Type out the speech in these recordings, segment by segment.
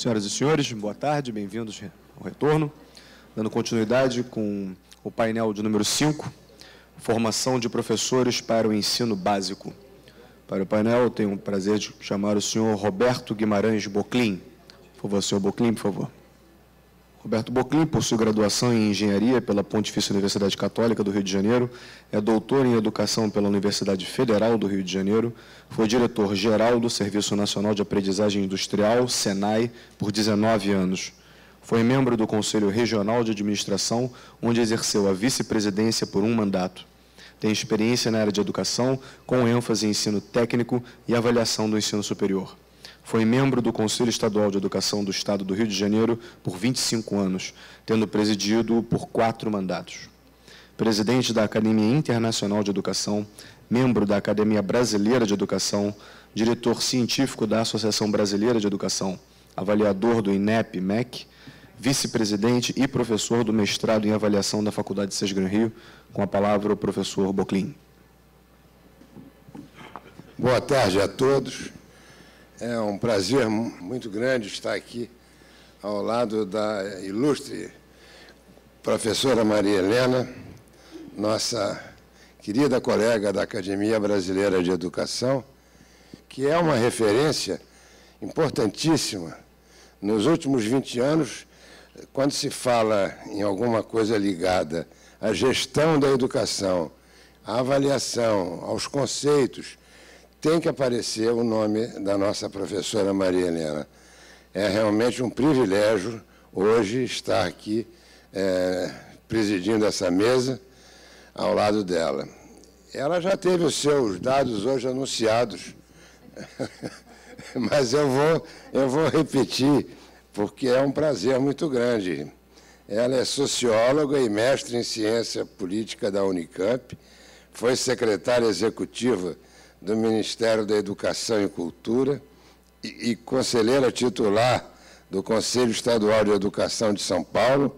Senhoras e senhores, boa tarde, bem-vindos ao retorno. Dando continuidade com o painel de número 5, formação de professores para o ensino básico. Para o painel, eu tenho o prazer de chamar o senhor Roberto Guimarães Boclin. Por favor, senhor Boclin, por favor. Roberto Boclin possui graduação em Engenharia pela Pontifícia Universidade Católica do Rio de Janeiro, é doutor em Educação pela Universidade Federal do Rio de Janeiro, foi diretor-geral do Serviço Nacional de Aprendizagem Industrial, SENAI, por 19 anos. Foi membro do Conselho Regional de Administração, onde exerceu a vice-presidência por um mandato. Tem experiência na área de educação, com ênfase em ensino técnico e avaliação do ensino superior. Foi membro do Conselho Estadual de Educação do Estado do Rio de Janeiro por 25 anos, tendo presidido por 4 mandatos. Presidente da Academia Internacional de Educação, membro da Academia Brasileira de Educação, diretor científico da Associação Brasileira de Educação, avaliador do INEP-MEC, vice-presidente e professor do mestrado em avaliação da Faculdade CESGRANRIO. Com a palavra o professor Boclin. Boa tarde a todos. É um prazer muito grande estar aqui ao lado da ilustre professora Maria Helena, nossa querida colega da Academia Brasileira de Educação, que é uma referência importantíssima. Nos últimos 20 anos, quando se fala em alguma coisa ligada à gestão da educação, à avaliação, aos conceitos, tem que aparecer o nome da nossa professora Maria Helena. É realmente um privilégio hoje estar aqui presidindo essa mesa ao lado dela. Ela já teve os seus dados hoje anunciados, mas eu vou repetir, porque é um prazer muito grande. Ela é socióloga e mestre em ciência política da Unicamp, foi secretária executiva do Ministério da Educação e Cultura e conselheira titular do Conselho Estadual de Educação de São Paulo,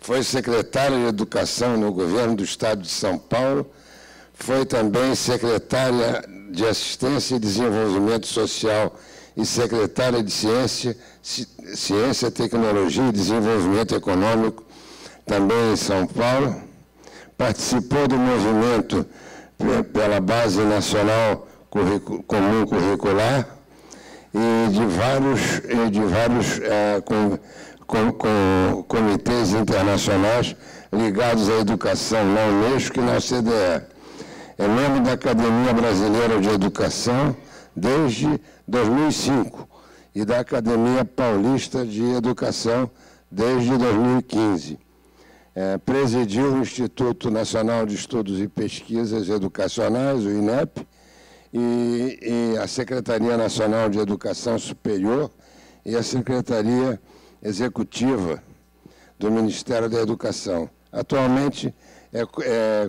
foi secretária de Educação no governo do Estado de São Paulo, foi também secretária de Assistência e Desenvolvimento Social e secretária de Ciência, Tecnologia e Desenvolvimento Econômico, também em São Paulo, participou do movimento pela Base Nacional Comum Curricular e de vários comitês internacionais ligados à educação na Unesco e na OCDE. É membro da Academia Brasileira de Educação desde 2005 e da Academia Paulista de Educação desde 2015. Presidiu o Instituto Nacional de Estudos e Pesquisas Educacionais, o INEP, e a Secretaria Nacional de Educação Superior e a Secretaria Executiva do Ministério da Educação. Atualmente é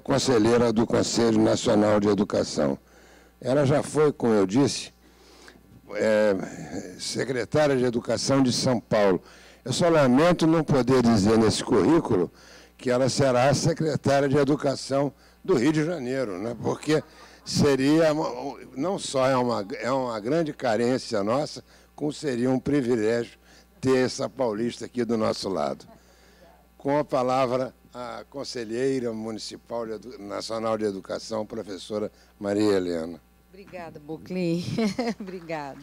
conselheira do Conselho Nacional de Educação. Ela já foi, como eu disse, secretária de Educação de São Paulo. Eu só lamento não poder dizer nesse currículo que ela será a secretária de Educação do Rio de Janeiro, né? Porque seria, não só é uma grande carência nossa, como seria um privilégio ter essa paulista aqui do nosso lado. Com a palavra, a conselheira municipal nacional de educação, professora Maria Helena. Obrigada, Boclin. Obrigada.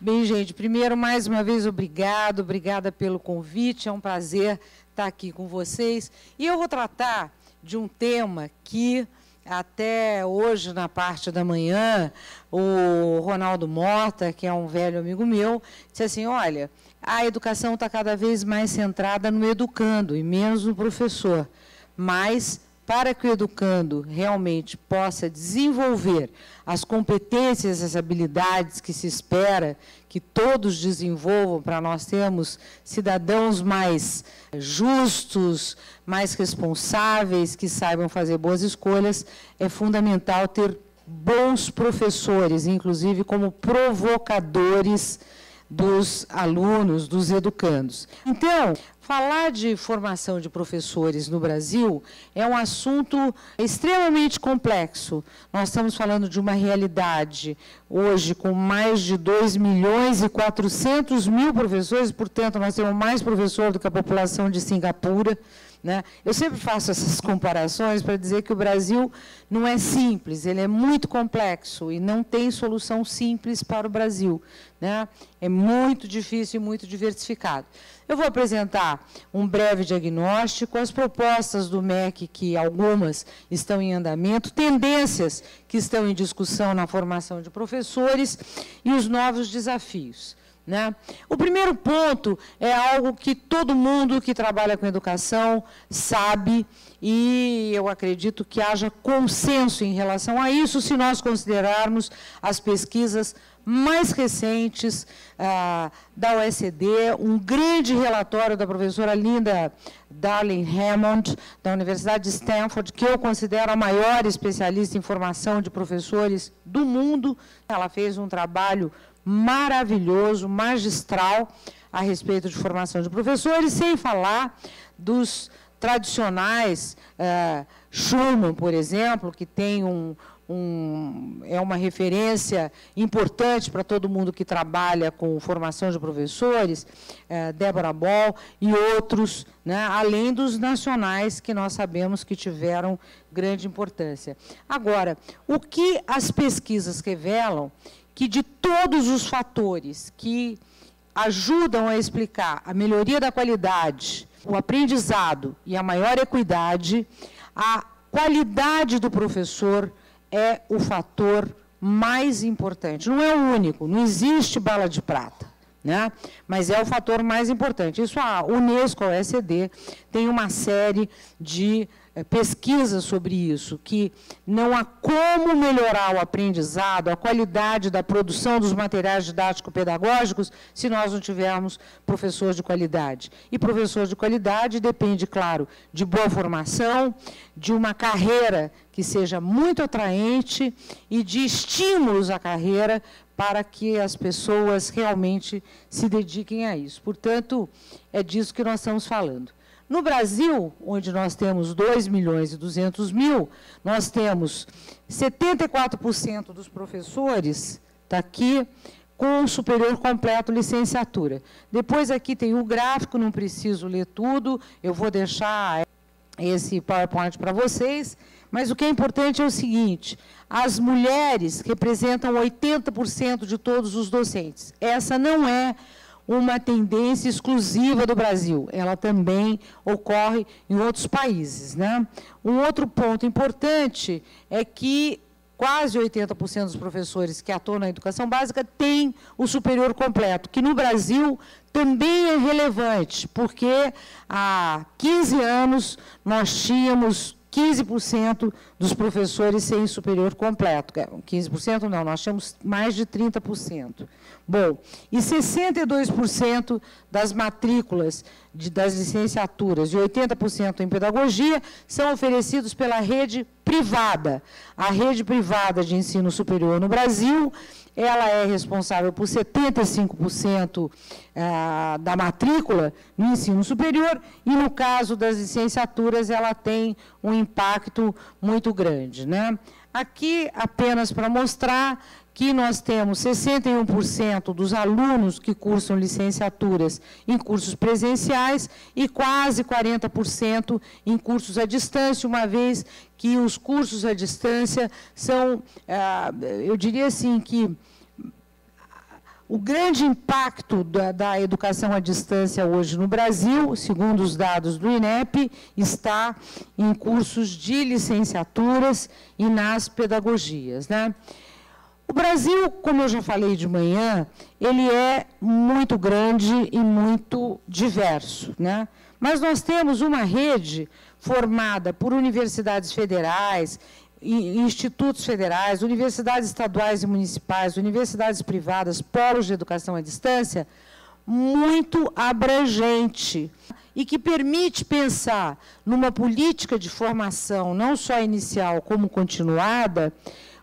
Bem, gente, primeiro, mais uma vez, obrigada pelo convite, é um prazer estar aqui com vocês. E eu vou tratar de um tema que, até hoje, na parte da manhã, o Ronaldo Morta, que é um velho amigo meu, disse assim, olha, a educação está cada vez mais centrada no educando e menos no professor, mas para que o educando realmente possa desenvolver as competências, as habilidades que se espera que todos desenvolvam para nós termos cidadãos mais justos, mais responsáveis, que saibam fazer boas escolhas, é fundamental ter bons professores, inclusive como provocadores dos alunos, dos educandos. Então, falar de formação de professores no Brasil é um assunto extremamente complexo. Nós estamos falando de uma realidade hoje com mais de 2 milhões e 400 mil professores, portanto, nós temos mais professor do que a população de Singapura. Eu sempre faço essas comparações para dizer que o Brasil não é simples, ele é muito complexo e não tem solução simples para o Brasil. É muito difícil e muito diversificado. Eu vou apresentar um breve diagnóstico, as propostas do MEC, que algumas estão em andamento, tendências que estão em discussão na formação de professores e os novos desafios. O primeiro ponto é algo que todo mundo que trabalha com educação sabe, e eu acredito que haja consenso em relação a isso, se nós considerarmos as pesquisas mais recentes da OCDE, um grande relatório da professora Linda Darling-Hammond, da Universidade de Stanford, que eu considero a maior especialista em formação de professores do mundo. Ela fez um trabalho maravilhoso, magistral, a respeito de formação de professores, sem falar dos tradicionais, Schumann, por exemplo, que tem é uma referência importante para todo mundo que trabalha com formação de professores, Débora Ball e outros, além dos nacionais que nós sabemos que tiveram grande importância. Agora, o que as pesquisas revelam? Que de todos os fatores que ajudam a explicar a melhoria da qualidade, o aprendizado e a maior equidade, a qualidade do professor é o fator mais importante. Não é o único, não existe bala de prata, mas é o fator mais importante. Isso a Unesco, a OECD, tem uma série de pesquisa sobre isso, que não há como melhorar o aprendizado, a qualidade da produção dos materiais didático-pedagógicos, se nós não tivermos professores de qualidade. E professor de qualidade depende, claro, de boa formação, de uma carreira que seja muito atraente e de estímulos à carreira para que as pessoas realmente se dediquem a isso. Portanto, é disso que nós estamos falando. No Brasil, onde nós temos 2 milhões e 200 mil, nós temos 74% dos professores, está aqui, com superior completo licenciatura. Depois aqui tem o gráfico, não preciso ler tudo, eu vou deixar esse PowerPoint para vocês, mas o que é importante é o seguinte, as mulheres representam 80% de todos os docentes. Essa não é uma tendência exclusiva do Brasil, ela também ocorre em outros países. Um outro ponto importante é que quase 80% dos professores que atuam na educação básica têm o superior completo, que no Brasil também é relevante, porque há 15 anos nós tínhamos 15% dos professores sem superior completo. 15% não, nós temos mais de 30%. Bom, e 62% das matrículas das licenciaturas e 80% em pedagogia são oferecidos pela rede privada. A rede privada de ensino superior no Brasil, ela é responsável por 75% da matrícula no ensino superior e, no caso das licenciaturas, ela tem um impacto muito grande. Aqui, apenas para mostrar que nós temos 61% dos alunos que cursam licenciaturas em cursos presenciais e quase 40% em cursos à distância, uma vez que os cursos à distância são, eu diria assim, que o grande impacto da educação à distância hoje no Brasil, segundo os dados do INEP, está em cursos de licenciaturas e nas pedagogias. O Brasil, como eu já falei de manhã, ele é muito grande e muito diverso. Mas nós temos uma rede formada por universidades federais, institutos federais, universidades estaduais e municipais, universidades privadas, polos de educação à distância, muito abrangente e que permite pensar numa política de formação, não só inicial como continuada,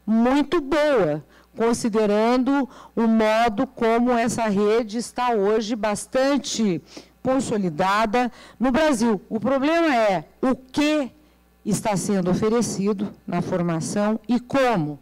muito boa, considerando o modo como essa rede está hoje bastante consolidada no Brasil. O problema é o que está sendo oferecido na formação e como,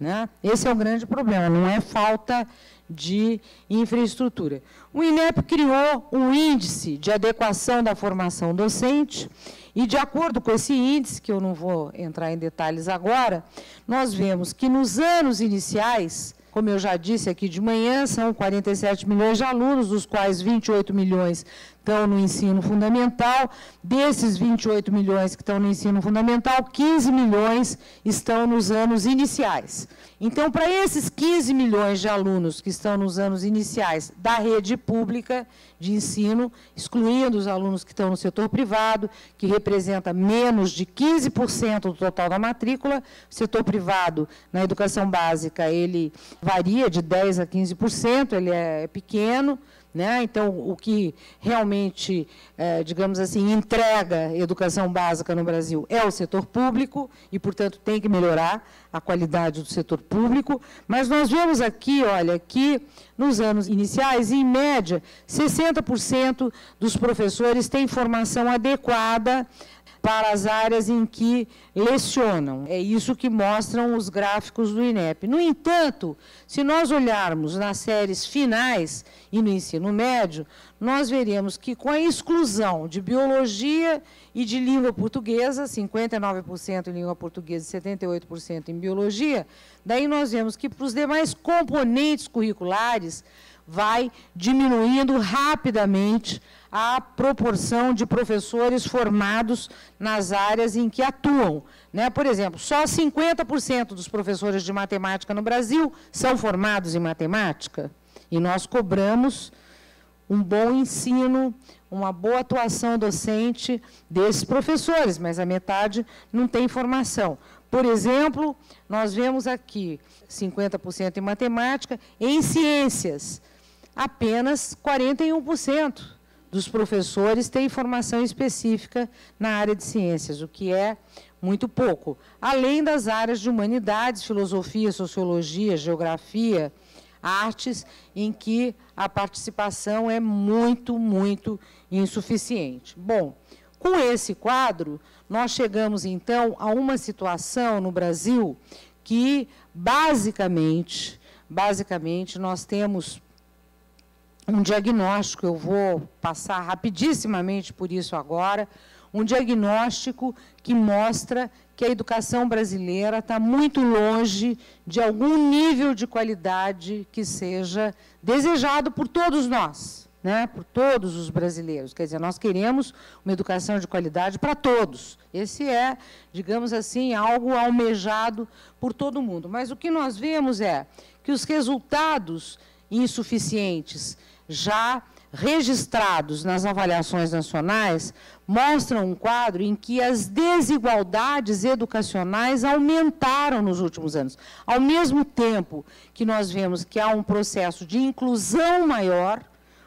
né? Esse é o grande problema, não é falta de infraestrutura. O INEP criou um índice de adequação da formação docente e, de acordo com esse índice, que eu não vou entrar em detalhes agora, nós vemos que nos anos iniciais, como eu já disse aqui de manhã, são 47 milhões de alunos, dos quais 28 milhões estão no ensino fundamental. Desses 28 milhões que estão no ensino fundamental, 15 milhões estão nos anos iniciais. Então, para esses 15 milhões de alunos que estão nos anos iniciais da rede pública de ensino, excluindo os alunos que estão no setor privado, que representa menos de 15% do total da matrícula, o setor privado na educação básica, ele varia de 10% a 15%, ele é pequeno, né? Então, o que realmente, digamos assim, entrega educação básica no Brasil é o setor público e, portanto, tem que melhorar a qualidade do setor público. Mas nós vemos aqui, olha, que nos anos iniciais, em média, 60% dos professores têm formação adequada para as áreas em que lecionam. É isso que mostram os gráficos do INEP. No entanto, se nós olharmos nas séries finais e no ensino médio, nós veremos que, com a exclusão de biologia e de língua portuguesa, 59% em língua portuguesa e 78% em biologia, daí nós vemos que, para os demais componentes curriculares, vai diminuindo rapidamente a proporção de professores formados nas áreas em que atuam, né? Por exemplo, só 50% dos professores de matemática no Brasil são formados em matemática, e nós cobramos um bom ensino, uma boa atuação docente desses professores, mas a metade não tem formação. Por exemplo, nós vemos aqui 50% em matemática, em ciências, apenas 41%. Dos professores têm formação específica na área de ciências, o que é muito pouco. Além das áreas de humanidades, filosofia, sociologia, geografia, artes, em que a participação é muito, muito insuficiente. Bom, com esse quadro, nós chegamos, então, a uma situação no Brasil que, basicamente, nós temos um diagnóstico, eu vou passar rapidissimamente por isso agora, um diagnóstico que mostra que a educação brasileira está muito longe de algum nível de qualidade que seja desejado por todos nós, né? Por todos os brasileiros. Quer dizer, nós queremos uma educação de qualidade para todos. Esse é, digamos assim, algo almejado por todo mundo. Mas o que nós vemos é que os resultados insuficientes já registrados nas avaliações nacionais mostram um quadro em que as desigualdades educacionais aumentaram nos últimos anos. Ao mesmo tempo que nós vemos que há um processo de inclusão maior,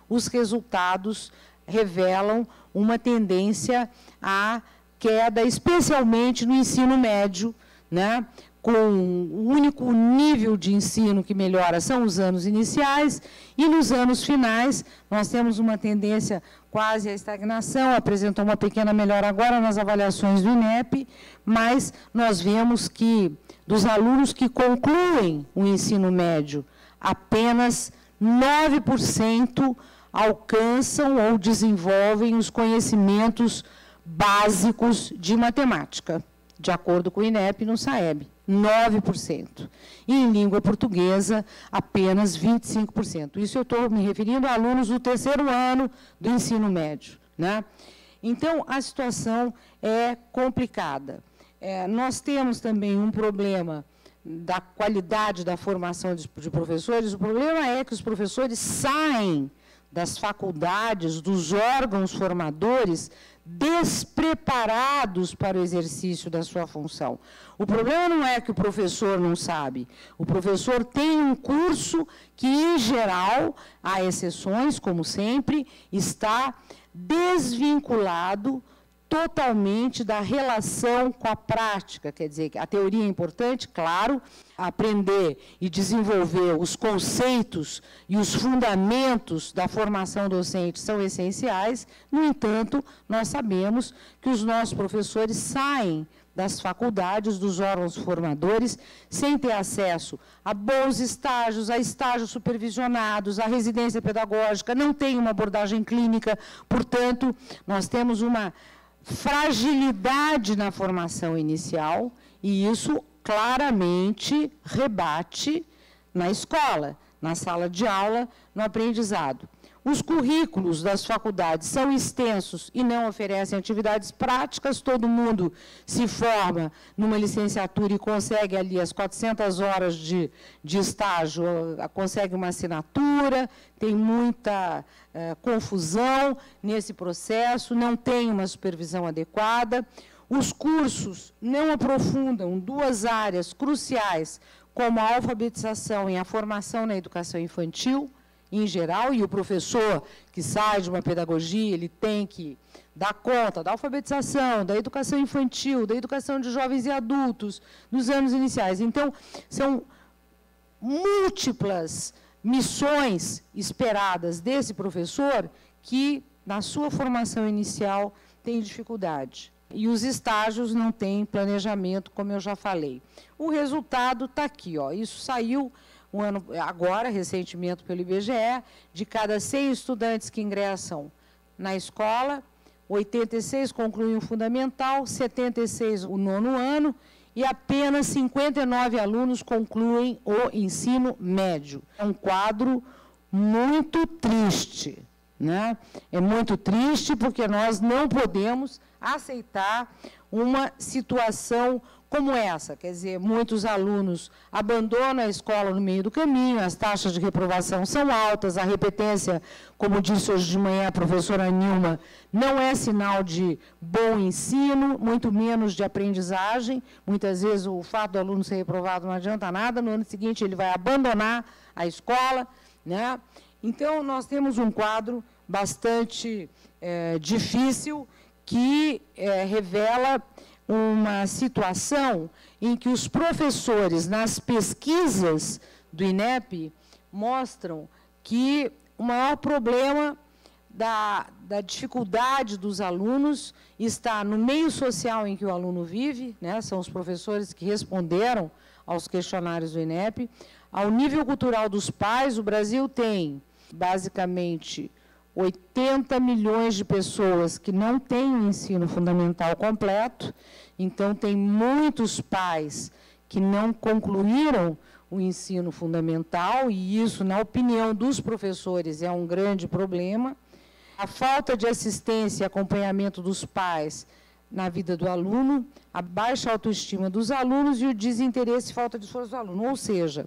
os resultados revelam uma tendência à queda, especialmente no ensino médio, né? Com o único nível de ensino que melhora são os anos iniciais, e nos anos finais nós temos uma tendência quase à estagnação, apresentou uma pequena melhora agora nas avaliações do INEP, mas nós vemos que, dos alunos que concluem o ensino médio, apenas 9% alcançam ou desenvolvem os conhecimentos básicos de matemática, de acordo com o INEP e no SAEB. 9%. E em língua portuguesa, apenas 25%. Isso eu estou me referindo a alunos do terceiro ano do ensino médio, né? Então, a situação é complicada. Nós temos também um problema da qualidade da formação de professores. O problema é que os professores saem das faculdades, dos órgãos formadores, despreparados para o exercício da sua função. O problema não é que o professor não sabe. O professor tem um curso que, em geral, há exceções, como sempre, está desvinculado totalmente da relação com a prática, quer dizer, a teoria é importante, claro, aprender e desenvolver os conceitos e os fundamentos da formação docente são essenciais, no entanto, nós sabemos que os nossos professores saem das faculdades, dos órgãos formadores, sem ter acesso a bons estágios, a estágios supervisionados, a residência pedagógica, não tem uma abordagem clínica, portanto, nós temos uma fragilidade na formação inicial e isso claramente rebate na escola, na sala de aula, no aprendizado. Os currículos das faculdades são extensos e não oferecem atividades práticas, todo mundo se forma numa licenciatura e consegue ali as 400 horas de estágio, consegue uma assinatura, tem muita confusão nesse processo, não tem uma supervisão adequada. Os cursos não aprofundam duas áreas cruciais, como a alfabetização e a formação na educação infantil, em geral, e o professor que sai de uma pedagogia, ele tem que dar conta da alfabetização, da educação infantil, da educação de jovens e adultos, nos anos iniciais. Então, são múltiplas missões esperadas desse professor que, na sua formação inicial, tem dificuldade. E os estágios não têm planejamento, como eu já falei. O resultado está aqui, ó, isso saiu... Um ano, agora, recentemente, pelo IBGE, de cada 100 estudantes que ingressam na escola, 86 concluem o fundamental, 76 o nono ano, e apenas 59 alunos concluem o ensino médio. É um quadro muito triste, né? É muito triste porque nós não podemos aceitar uma situação como essa, quer dizer, muitos alunos abandonam a escola no meio do caminho, as taxas de reprovação são altas, a repetência, como disse hoje de manhã a professora Nilma, não é sinal de bom ensino, muito menos de aprendizagem, muitas vezes o fato do aluno ser reprovado não adianta nada, no ano seguinte ele vai abandonar a escola, né? Então, nós temos um quadro bastante difícil que revela uma situação em que os professores, nas pesquisas do INEP, mostram que o maior problema da dificuldade dos alunos está no meio social em que o aluno vive, né? São os professores que responderam aos questionários do INEP, ao nível cultural dos pais. O Brasil tem, basicamente, 80 milhões de pessoas que não têm o ensino fundamental completo, então tem muitos pais que não concluíram o ensino fundamental, e isso, na opinião dos professores, é um grande problema. A falta de assistência e acompanhamento dos pais na vida do aluno, a baixa autoestima dos alunos e o desinteresse e falta de esforço do aluno. Ou seja,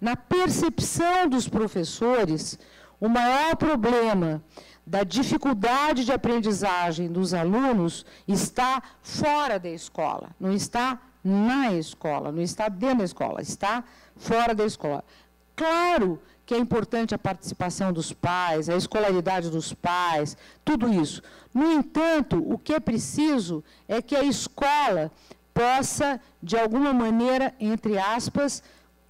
na percepção dos professores, o maior problema da dificuldade de aprendizagem dos alunos está fora da escola, não está na escola, não está dentro da escola, está fora da escola. Claro que é importante a participação dos pais, a escolaridade dos pais, tudo isso. No entanto, o que é preciso é que a escola possa, de alguma maneira, entre aspas,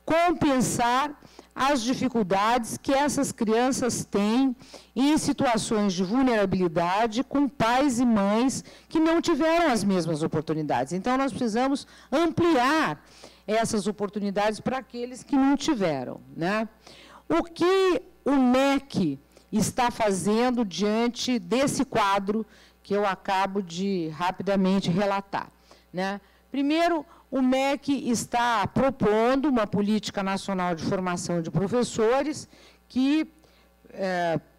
compensar as dificuldades que essas crianças têm em situações de vulnerabilidade com pais e mães que não tiveram as mesmas oportunidades. Então, nós precisamos ampliar essas oportunidades para aqueles que não tiveram, né? O que o MEC está fazendo diante desse quadro que eu acabo de rapidamente relatar, né? Primeiro, o MEC está propondo uma política nacional de formação de professores que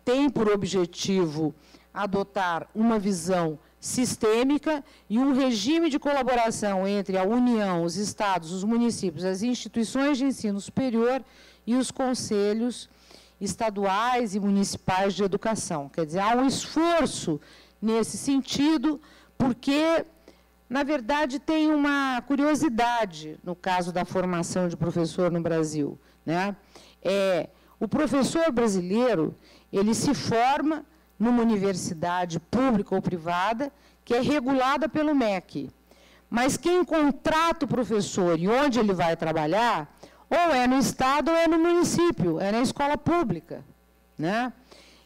tem por objetivo adotar uma visão sistêmica e um regime de colaboração entre a União, os estados, os municípios, as instituições de ensino superior e os conselhos estaduais e municipais de educação. Quer dizer, há um esforço nesse sentido, porque... Na verdade, tem uma curiosidade no caso da formação de professor no Brasil, né? O professor brasileiro, ele se forma numa universidade pública ou privada, que é regulada pelo MEC. Mas quem contrata o professor e onde ele vai trabalhar, ou é no Estado ou é no município, é na escola pública, né?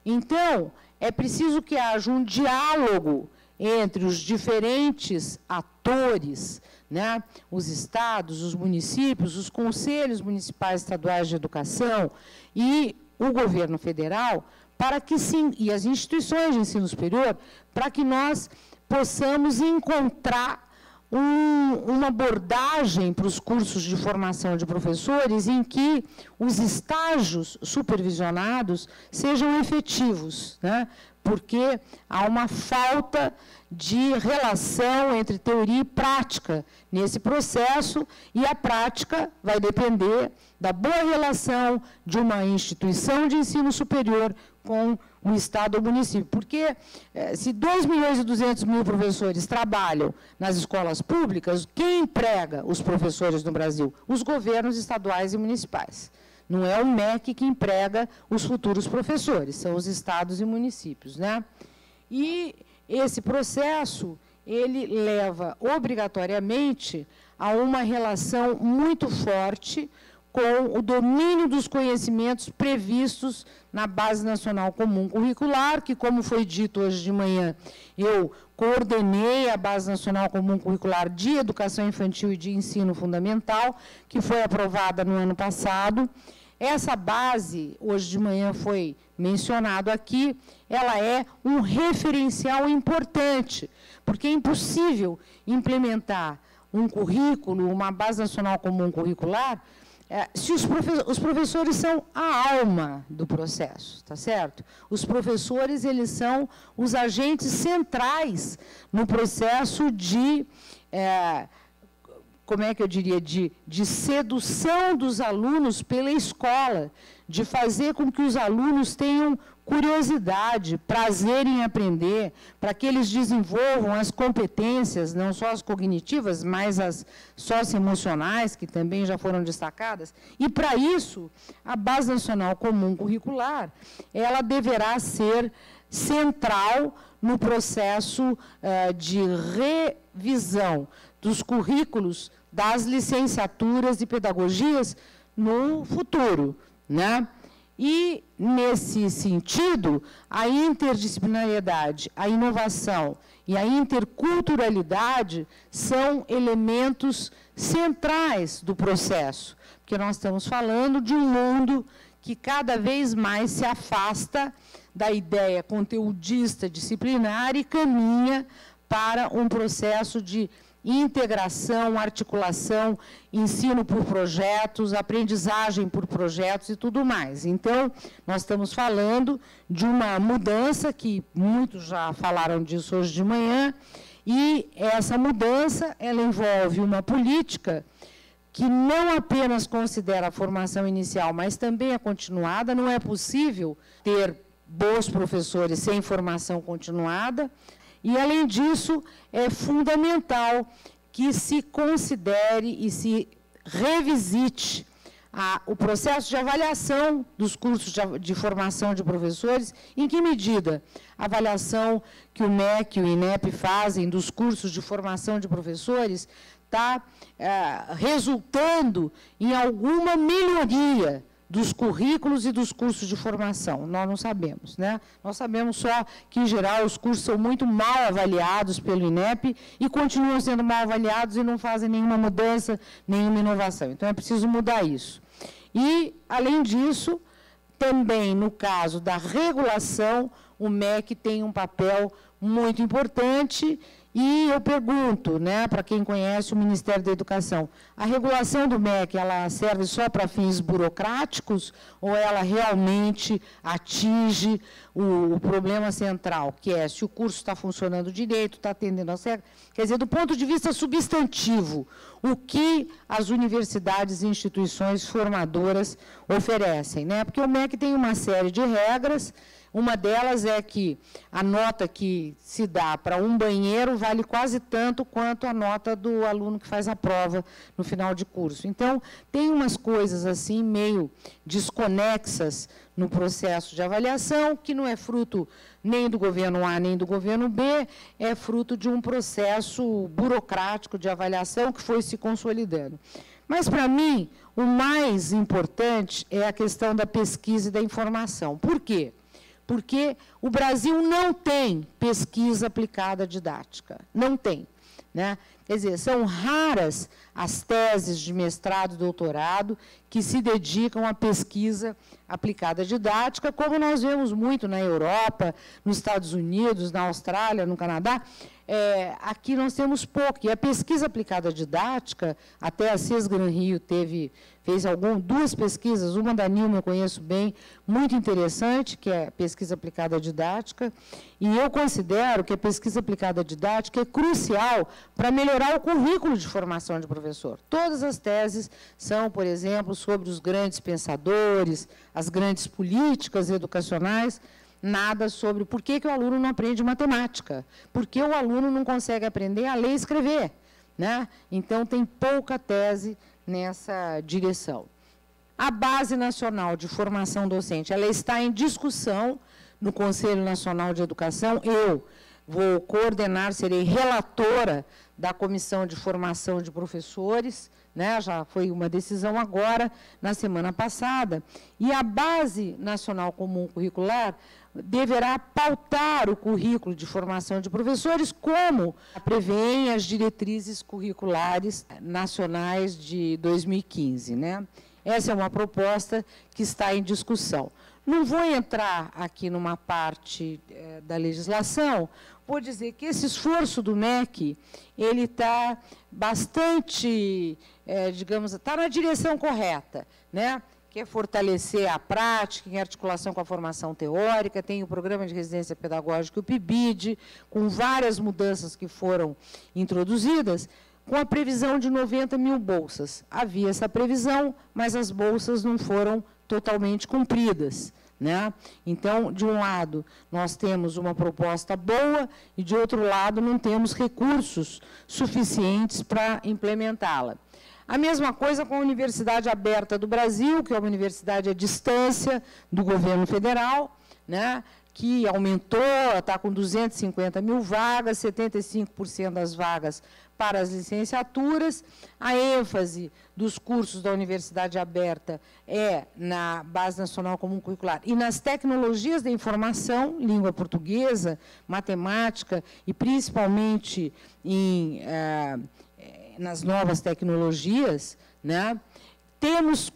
Então, é preciso que haja um diálogo entre os diferentes atores, né? Os estados, os municípios, os conselhos municipais estaduais de educação e o governo federal, para que sim, e as instituições de ensino superior, para que nós possamos encontrar uma abordagem para os cursos de formação de professores em que os estágios supervisionados sejam efetivos, né? Porque há uma falta de relação entre teoria e prática nesse processo, e a prática vai depender da boa relação de uma instituição de ensino superior com o Estado ou município. Porque se 2.200.000 professores trabalham nas escolas públicas, quem emprega os professores no Brasil? Os governos estaduais e municipais. Não é o MEC que emprega os futuros professores, são os estados e municípios, né? E esse processo, ele leva obrigatoriamente a uma relação muito forte com o domínio dos conhecimentos previstos na Base Nacional Comum Curricular, que, como foi dito hoje de manhã, eu coordenei a Base Nacional Comum Curricular de Educação Infantil e de Ensino Fundamental, que foi aprovada no ano passado. Essa base, hoje de manhã foi mencionado aqui, ela é um referencial importante, porque é impossível implementar um currículo, uma Base Nacional Comum Curricular, se os professores são a alma do processo, tá certo? Os professores, eles são os agentes centrais no processo de, como é que eu diria, de sedução dos alunos pela escola, de fazer com que os alunos tenham curiosidade, prazer em aprender, para que eles desenvolvam as competências, não só as cognitivas, mas as socioemocionais, que também já foram destacadas. E, para isso, a Base Nacional Comum Curricular, ela deverá ser central no processo de revisão dos currículos das licenciaturas e pedagogias no futuro, né? E, nesse sentido, a interdisciplinariedade, a inovação e a interculturalidade são elementos centrais do processo, porque nós estamos falando de um mundo que cada vez mais se afasta da ideia conteudista disciplinar e caminha para um processo de integração, articulação, ensino por projetos, aprendizagem por projetos e tudo mais. Então, nós estamos falando de uma mudança, que muitos já falaram disso hoje de manhã, e essa mudança, ela envolve uma política que não apenas considera a formação inicial, mas também a continuada. Não é possível ter bons professores sem formação continuada. E, além disso, é fundamental que se considere e se revisite o processo de avaliação dos cursos de formação de professores, em que medida a avaliação que o MEC e o INEP fazem dos cursos de formação de professores está resultando em alguma melhoria dos currículos e dos cursos de formação. Nós não sabemos, né? Nós sabemos só que, em geral, os cursos são muito mal avaliados pelo INEP e continuam sendo mal avaliados e não fazem nenhuma mudança, nenhuma inovação. Então, é preciso mudar isso. E, além disso, também, no caso da regulação, o MEC tem um papel muito importante. E eu pergunto, né, para quem conhece o Ministério da Educação, a regulação do MEC, ela serve só para fins burocráticos ou ela realmente atinge o problema central, que é se o curso está funcionando direito, está atendendo a regra? Quer dizer, do ponto de vista substantivo, o que as universidades e instituições formadoras oferecem, né? Porque o MEC tem uma série de regras, Uma delas é que a nota que se dá para um banheiro vale quase tanto quanto a nota do aluno que faz a prova no final de curso. Então, tem umas coisas assim meio desconexas no processo de avaliação, que não é fruto nem do governo A, nem do governo B, é fruto de um processo burocrático de avaliação que foi se consolidando. Mas, para mim, o mais importante é a questão da pesquisa e da informação. Por quê? Porque o Brasil não tem pesquisa aplicada didática, não tem, né? Quer dizer, são raras as teses de mestrado e doutorado que se dedicam à pesquisa aplicada didática, como nós vemos muito na Europa, nos Estados Unidos, na Austrália, no Canadá. Aqui nós temos pouco. E a pesquisa aplicada didática, até a CESGRANRIO fez duas pesquisas, uma da Nilma, eu conheço bem, muito interessante, que é a pesquisa aplicada didática, e eu considero que a pesquisa aplicada didática é crucial para melhorar o currículo de formação de professor. Todas as teses são, por exemplo, sobre os grandes pensadores, as grandes políticas educacionais, nada sobre por que o aluno não aprende matemática, por que o aluno não consegue aprender a ler e escrever, né? Então, tem pouca tese nessa direção. A Base Nacional de Formação Docente, ela está em discussão no Conselho Nacional de Educação. Eu vou coordenar, serei relatora da Comissão de Formação de Professores, né? Já foi uma decisão agora, na semana passada. E a Base Nacional Comum Curricular deverá pautar o currículo de formação de professores, como prevêem as diretrizes curriculares nacionais de 2015, né? Essa é uma proposta que está em discussão. Não vou entrar aqui numa parte da legislação, vou dizer que esse esforço do MEC, ele está bastante, digamos, está na direção correta, né? Que é fortalecer a prática em articulação com a formação teórica, tem o Programa de Residência Pedagógica, o PIBID, com várias mudanças que foram introduzidas, com a previsão de 90 mil bolsas. Havia essa previsão, mas as bolsas não foram totalmente cumpridas, né? Então, de um lado, nós temos uma proposta boa e, de outro lado, não temos recursos suficientes para implementá-la. A mesma coisa com a Universidade Aberta do Brasil, que é uma universidade à distância do governo federal, né, que aumentou, está com 250 mil vagas, 75% das vagas para as licenciaturas. A ênfase dos cursos da Universidade Aberta é na Base Nacional Comum Curricular e nas tecnologias da informação, língua portuguesa, matemática e principalmente em... nas novas tecnologias, né? Temos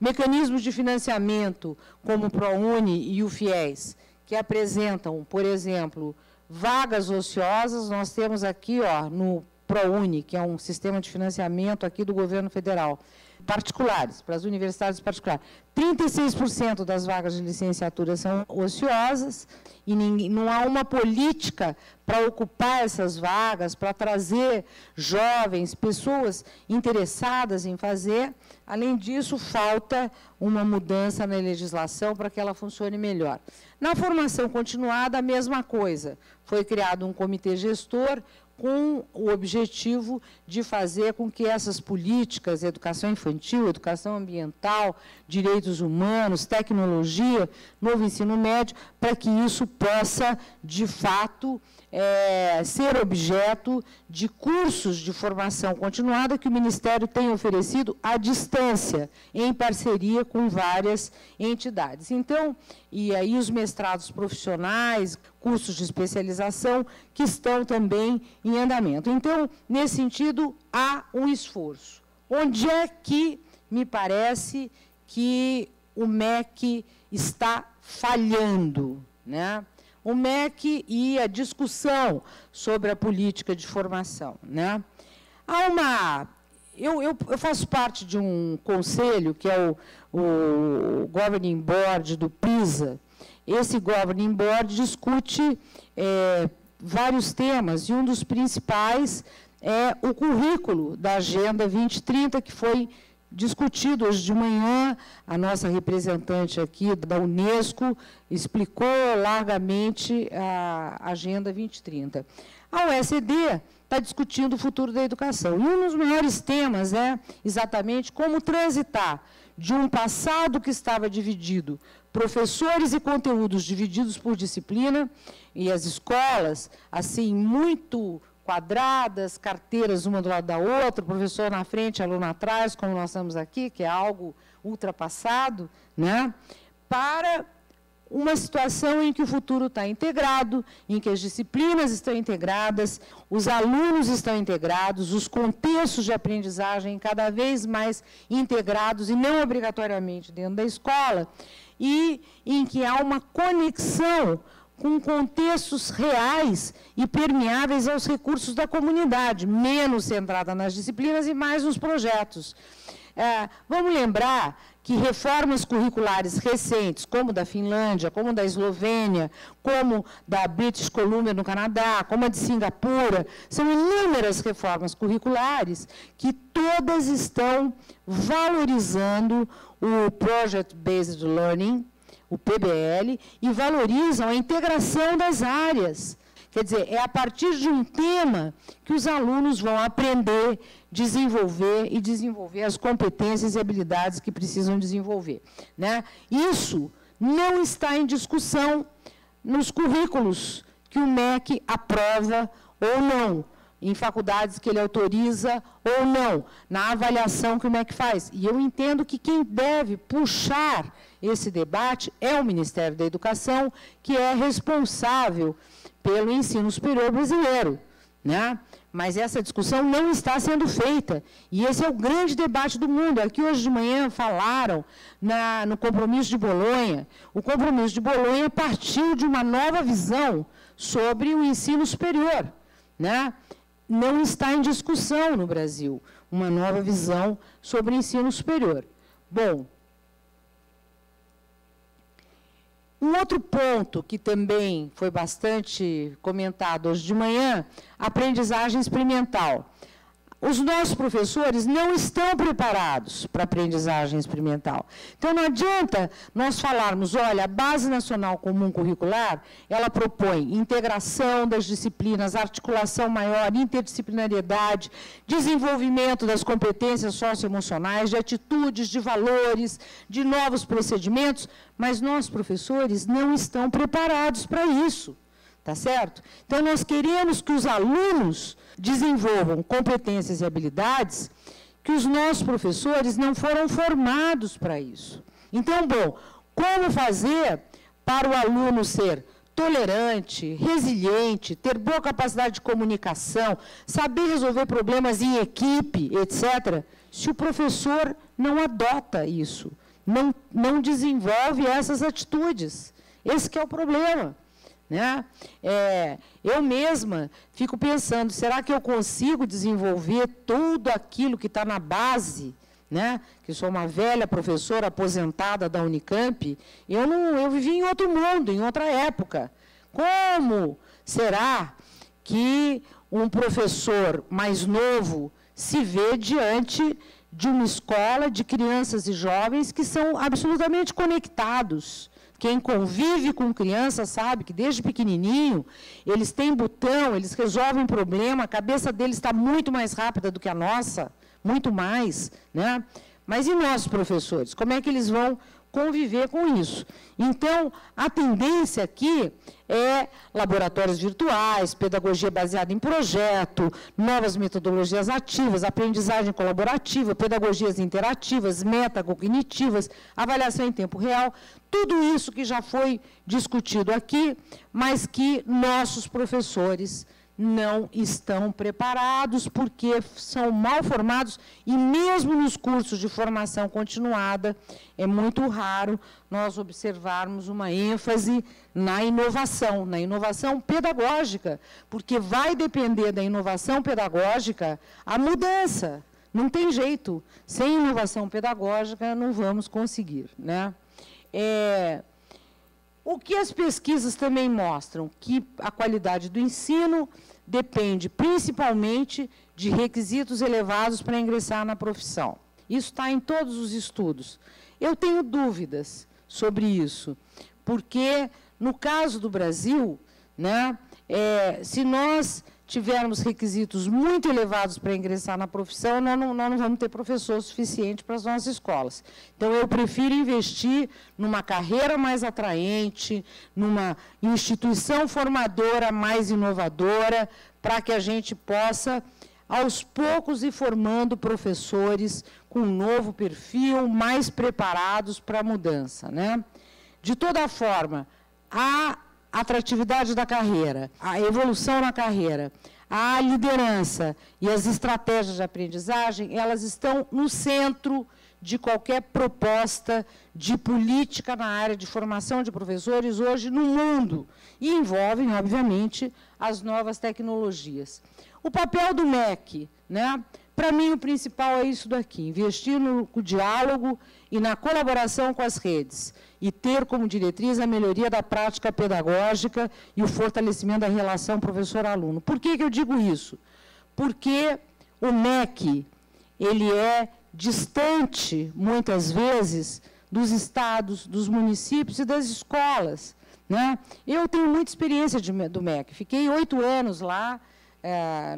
mecanismos de financiamento, como o ProUni e o FIES, que apresentam, por exemplo, vagas ociosas. Nós temos aqui, ó, no ProUni, que é um sistema de financiamento aqui do governo federal, particulares, para as universidades particulares. 36% das vagas de licenciatura são ociosas e não há uma política para ocupar essas vagas, para trazer jovens, pessoas interessadas em fazer. Além disso, falta uma mudança na legislação para que ela funcione melhor. Na formação continuada, a mesma coisa. Foi criado um comitê gestor com o objetivo de fazer com que essas políticas, educação infantil, educação ambiental, direitos humanos, tecnologia, novo ensino médio, para que isso possa, de fato, ser objeto de cursos de formação continuada que o Ministério tem oferecido à distância, em parceria com várias entidades. Então, e aí os mestrados profissionais, cursos de especialização, que estão também em andamento. Então, nesse sentido, há um esforço. Onde é que, me parece, que o MEC está falhando, né? O MEC e a discussão sobre a política de formação, né? Há uma... Eu faço parte de um conselho, que é o Governing Board do PISA. Esse Governing Board discute vários temas, e um dos principais é o currículo da Agenda 2030, que foi discutido hoje de manhã, a nossa representante aqui da Unesco explicou largamente a Agenda 2030. A OECD está discutindo o futuro da educação. E um dos maiores temas é exatamente como transitar de um passado que estava dividido, professores e conteúdos divididos por disciplina, e as escolas, assim, muito quadradas, carteiras uma do lado da outra, professor na frente, aluno atrás, como nós estamos aqui, que é algo ultrapassado, né? Para uma situação em que o futuro está integrado, em que as disciplinas estão integradas, os alunos estão integrados, os contextos de aprendizagem cada vez mais integrados e não obrigatoriamente dentro da escola, e em que há uma conexão com contextos reais e permeáveis aos recursos da comunidade, menos centrada nas disciplinas e mais nos projetos. Vamos lembrar que reformas curriculares recentes, como da Finlândia, como da Eslovênia, como da British Columbia no Canadá, como a de Singapura, são inúmeras reformas curriculares que todas estão valorizando o Project-Based Learning, o PBL, e valorizam a integração das áreas. Quer dizer, é a partir de um tema que os alunos vão aprender, desenvolver as competências e habilidades que precisam desenvolver, né? Isso não está em discussão nos currículos que o MEC aprova ou não, em faculdades que ele autoriza ou não, na avaliação que o MEC faz. E eu entendo que quem deve puxar esse debate é o Ministério da Educação, que é responsável pelo ensino superior brasileiro, né? Mas essa discussão não está sendo feita. E esse é o grande debate do mundo. Aqui hoje de manhã falaram no Compromisso de Bolonha. O Compromisso de Bolonha partiu de uma nova visão sobre o ensino superior, né? Não está em discussão no Brasil uma nova visão sobre o ensino superior. Bom, um outro ponto que também foi bastante comentado hoje de manhã, aprendizagem experimental. Os nossos professores não estão preparados para a aprendizagem experimental. Então, não adianta nós falarmos, olha, a Base Nacional Comum Curricular, ela propõe integração das disciplinas, articulação maior, interdisciplinariedade, desenvolvimento das competências socioemocionais, de atitudes, de valores, de novos procedimentos, mas nossos professores não estão preparados para isso. Tá certo? Então, nós queremos que os alunos desenvolvam competências e habilidades que os nossos professores não foram formados para isso. Então, bom, como fazer para o aluno ser tolerante, resiliente, ter boa capacidade de comunicação, saber resolver problemas em equipe, etc., se o professor não adota isso, não desenvolve essas atitudes? Esse que é o problema. Né? Eu mesma fico pensando, será que eu consigo desenvolver tudo aquilo que está na base, né? Que sou uma velha professora aposentada da Unicamp, eu vivi em outro mundo, em outra época. Como será que um professor mais novo se vê diante de uma escola de crianças e jovens que são absolutamente conectados? Quem convive com criança sabe que, desde pequenininho, eles têm botão, eles resolvem problema, a cabeça deles está muito mais rápida do que a nossa, muito mais, né? Mas e nossos professores? Como é que eles vão conviver com isso? Então, a tendência aqui é laboratórios virtuais, pedagogia baseada em projeto, novas metodologias ativas, aprendizagem colaborativa, pedagogias interativas, metacognitivas, avaliação em tempo real, tudo isso que já foi discutido aqui, mas que nossos professores não estão preparados porque são mal formados e mesmo nos cursos de formação continuada é muito raro nós observarmos uma ênfase na inovação pedagógica, porque vai depender da inovação pedagógica a mudança, não tem jeito, sem inovação pedagógica não vamos conseguir, né? O que as pesquisas também mostram? Que a qualidade do ensino depende principalmente de requisitos elevados para ingressar na profissão. Isso está em todos os estudos. Eu tenho dúvidas sobre isso, porque, no caso do Brasil, né, se nós tivermos requisitos muito elevados para ingressar na profissão, nós não vamos ter professor suficiente para as nossas escolas. Então, eu prefiro investir numa carreira mais atraente, numa instituição formadora mais inovadora, para que a gente possa, aos poucos, ir formando professores com um novo perfil, mais preparados para a mudança, né? De toda forma, há atratividade da carreira, a evolução na carreira, a liderança e as estratégias de aprendizagem, elas estão no centro de qualquer proposta de política na área de formação de professores hoje no mundo, e envolvem, obviamente, as novas tecnologias. O papel do MEC, né? Para mim, o principal é isso daqui, investir no diálogo e na colaboração com as redes, e ter como diretriz a melhoria da prática pedagógica e o fortalecimento da relação professor-aluno. Por que eu digo isso? Porque o MEC, ele é distante, muitas vezes, dos estados, dos municípios e das escolas, né? Eu tenho muita experiência do MEC, fiquei 8 anos lá,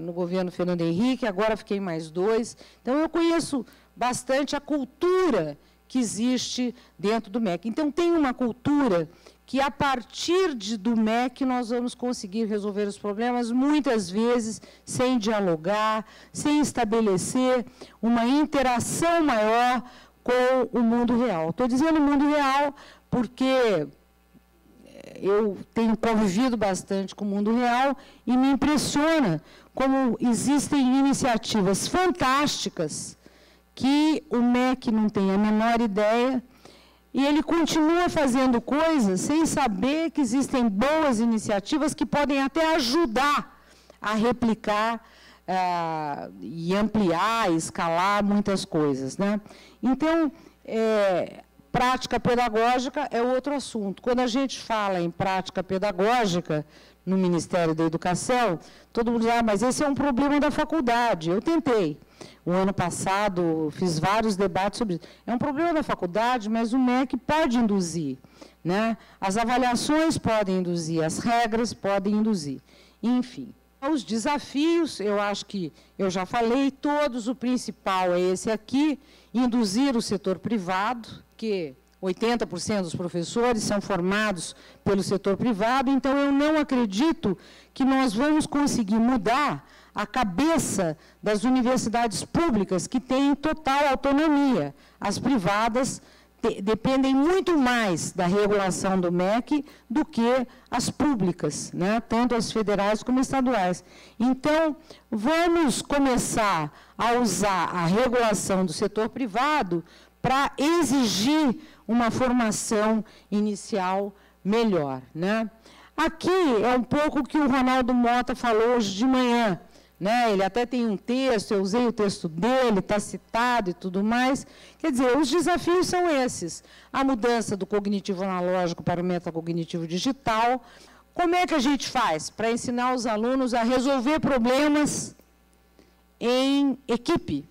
no governo Fernando Henrique, agora fiquei mais 2. Então, eu conheço bastante a cultura que existe dentro do MEC. Então, tem uma cultura que, a partir do MEC, nós vamos conseguir resolver os problemas, muitas vezes, sem dialogar, sem estabelecer uma interação maior com o mundo real. Estou dizendo mundo real porque eu tenho convivido bastante com o mundo real e me impressiona como existem iniciativas fantásticas que o MEC não tem a menor ideia e ele continua fazendo coisas sem saber que existem boas iniciativas que podem até ajudar a replicar e ampliar, escalar muitas coisas, né? Então, prática pedagógica é outro assunto. Quando a gente fala em prática pedagógica no Ministério da Educação, todo mundo diz, ah, mas esse é um problema da faculdade. Eu tentei. O ano passado, fiz vários debates sobre isso. É um problema da faculdade, mas o MEC pode induzir, né? As avaliações podem induzir, as regras podem induzir. Enfim, os desafios, eu acho que eu já falei, todos, o principal é esse aqui, induzir o setor privado, que 80% dos professores são formados pelo setor privado, então eu não acredito que nós vamos conseguir mudar a cabeça das universidades públicas, que têm total autonomia. As privadas dependem muito mais da regulação do MEC do que as públicas, né? Tanto as federais como as estaduais. Então, vamos começar a usar a regulação do setor privado para exigir uma formação inicial melhor, né? Aqui é um pouco o que o Ronaldo Mota falou hoje de manhã, né? Ele até tem um texto, eu usei o texto dele, está citado e tudo mais. Quer dizer, os desafios são esses. A mudança do cognitivo analógico para o metacognitivo digital. Como é que a gente faz para ensinar os alunos a resolver problemas em equipe?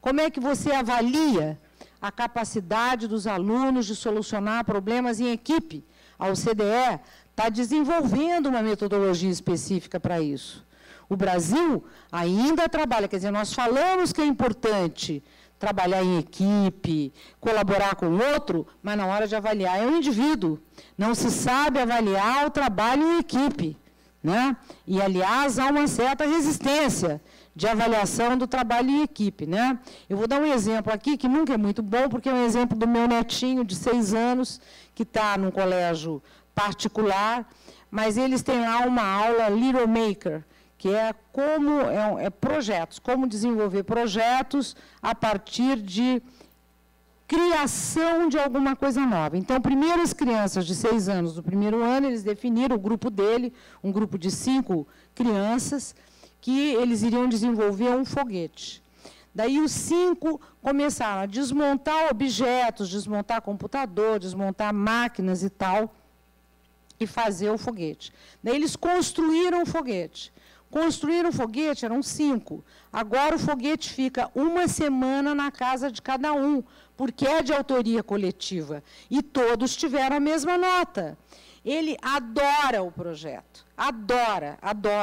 Como é que você avalia a capacidade dos alunos de solucionar problemas em equipe? A OCDE está desenvolvendo uma metodologia específica para isso. O Brasil ainda trabalha, quer dizer, nós falamos que é importante trabalhar em equipe, colaborar com o outro, mas na hora de avaliar é um indivíduo. Não se sabe avaliar o trabalho em equipe, né? E, aliás, há uma certa resistência de avaliação do trabalho em equipe, né? Eu vou dar um exemplo aqui, que nunca é muito bom, porque é um exemplo do meu netinho de 6 anos, que está num colégio particular, mas eles têm lá uma aula Little Maker, que é como projetos, como desenvolver projetos a partir de criação de alguma coisa nova. Então, primeiro as crianças de 6 anos do primeiro ano, eles definiram o grupo dele, um grupo de 5 crianças, que eles iriam desenvolver um foguete. Daí os 5 começaram a desmontar objetos, desmontar computador, desmontar máquinas e tal, e fazer o foguete. Daí eles construíram o foguete. Construir um foguete eram 5. Agora o foguete fica uma semana na casa de cada um, porque é de autoria coletiva. E todos tiveram a mesma nota. Ele adora o projeto, adora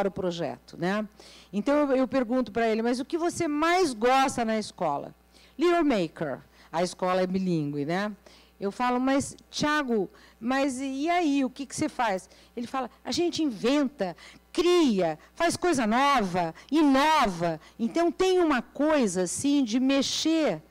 o projeto, né? Então, eu pergunto para ele, mas o que você mais gosta na escola? Little Maker, a escola é bilíngue, né? Eu falo, mas, Thiago, mas e aí, o que, que você faz? Ele fala, a gente inventa, cria, faz coisa nova, inova. Então, tem uma coisa, assim, de mexer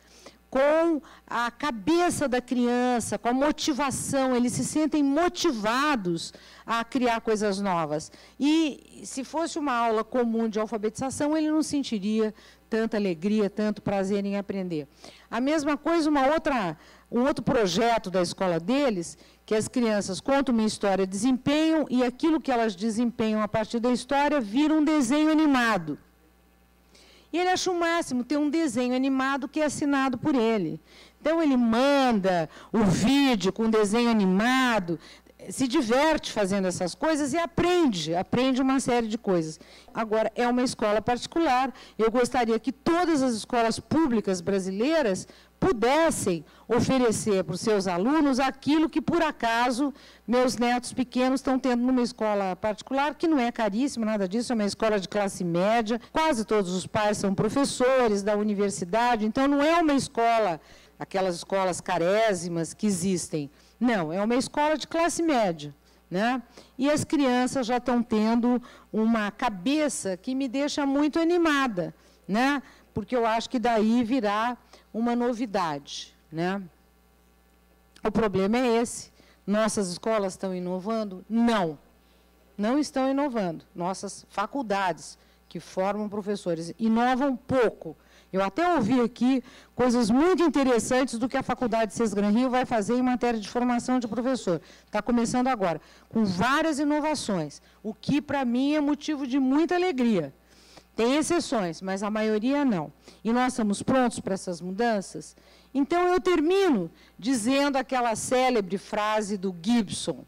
com a cabeça da criança, com a motivação, eles se sentem motivados a criar coisas novas. E se fosse uma aula comum de alfabetização, ele não sentiria tanta alegria, tanto prazer em aprender. A mesma coisa, um outro projeto da escola deles, que as crianças contam uma história, desempenham, e aquilo que elas desempenham a partir da história vira um desenho animado. E ele acha o máximo ter um desenho animado que é assinado por ele. Então, ele manda o vídeo com desenho animado, se diverte fazendo essas coisas e aprende uma série de coisas. Agora, é uma escola particular. Eu gostaria que todas as escolas públicas brasileiras pudessem oferecer para os seus alunos aquilo que, por acaso, meus netos pequenos estão tendo numa escola particular, que não é caríssima, nada disso, é uma escola de classe média, quase todos os pais são professores da universidade, então não é uma escola, aquelas escolas carésimas que existem, não, é uma escola de classe média, né? E as crianças já estão tendo uma cabeça que me deixa muito animada, né? Porque eu acho que daí virá uma novidade, né? O problema é esse. Nossas escolas estão inovando? Não, não estão inovando. Nossas faculdades que formam professores inovam pouco. Eu até ouvi aqui coisas muito interessantes do que a Faculdade CESGRANRIO vai fazer em matéria de formação de professor. Está começando agora, com várias inovações, o que, para mim, é motivo de muita alegria. Tem exceções, mas a maioria não. E nós estamos prontos para essas mudanças? Então, eu termino dizendo aquela célebre frase do Gibson.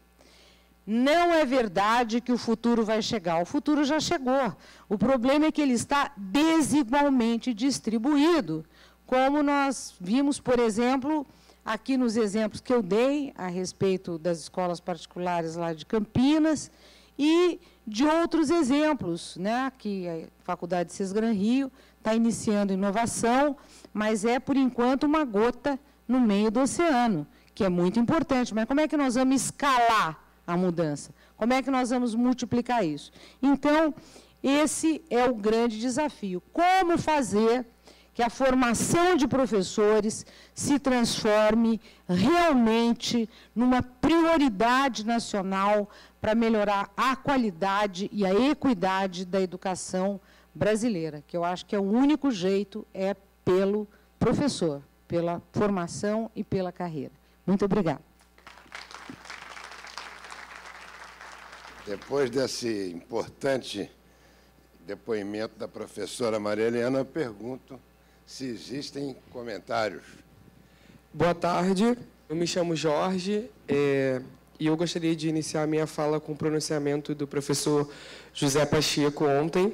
Não é verdade que o futuro vai chegar. O futuro já chegou. O problema é que ele está desigualmente distribuído, como nós vimos, por exemplo, aqui nos exemplos que eu dei a respeito das escolas particulares lá de Campinas e de outros exemplos, né, que a Faculdade CESGRANRIO está iniciando inovação, mas é, por enquanto, uma gota no meio do oceano, que é muito importante. Mas como é que nós vamos escalar a mudança? Como é que nós vamos multiplicar isso? Então, esse é o grande desafio. Como fazer que a formação de professores se transforme realmente numa prioridade nacional para melhorar a qualidade e a equidade da educação brasileira, que eu acho que é o único jeito, é pelo professor, pela formação e pela carreira. Muito obrigada. Depois desse importante depoimento da professora Maria Helena, eu pergunto se existem comentários. Boa tarde, eu me chamo Jorge e eu gostaria de iniciar a minha fala com o pronunciamento do professor José Pacheco ontem,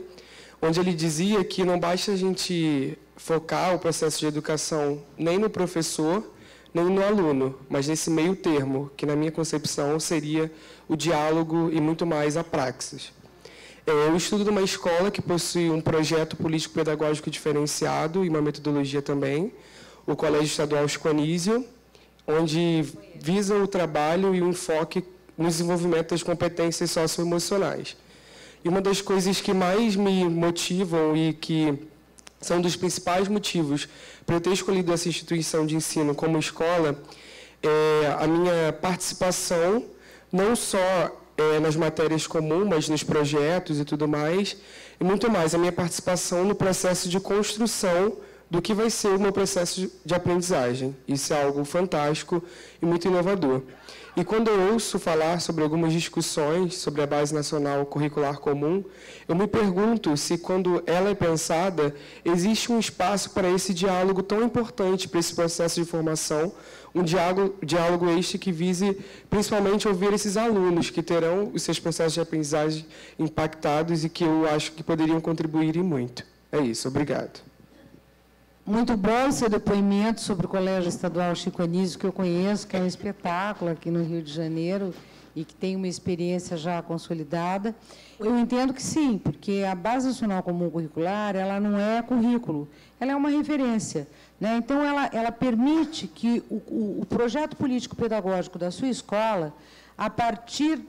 onde ele dizia que não basta a gente focar o processo de educação nem no professor, nem no aluno, mas nesse meio termo, que na minha concepção seria o diálogo e muito mais a praxis. Eu estudo numa escola que possui um projeto político-pedagógico diferenciado e uma metodologia também, o Colégio Estadual Chico Anísio, onde visa o trabalho e o enfoque no desenvolvimento das competências socioemocionais. E uma das coisas que mais me motivam e que são dos principais motivos para eu ter escolhido essa instituição de ensino como escola é a minha participação, não só nas matérias comuns, mas nos projetos e tudo mais, e muito mais a minha participação no processo de construção do que vai ser o meu processo de aprendizagem. Isso é algo fantástico e muito inovador. E quando eu ouço falar sobre algumas discussões sobre a Base Nacional Curricular Comum, eu me pergunto se, quando ela é pensada, existe um espaço para esse diálogo tão importante para esse processo de formação, um diálogo este que vise principalmente ouvir esses alunos que terão os seus processos de aprendizagem impactados e que eu acho que poderiam contribuir e muito. É isso, obrigado. Muito bom o seu depoimento sobre o Colégio Estadual Chico Anísio, que eu conheço, que é um espetáculo aqui no Rio de Janeiro e que tem uma experiência já consolidada. Eu entendo que sim, porque a Base Nacional Comum Curricular, ela não é currículo, ela é uma referência, né? Então, ela permite que o projeto político-pedagógico da sua escola, a partir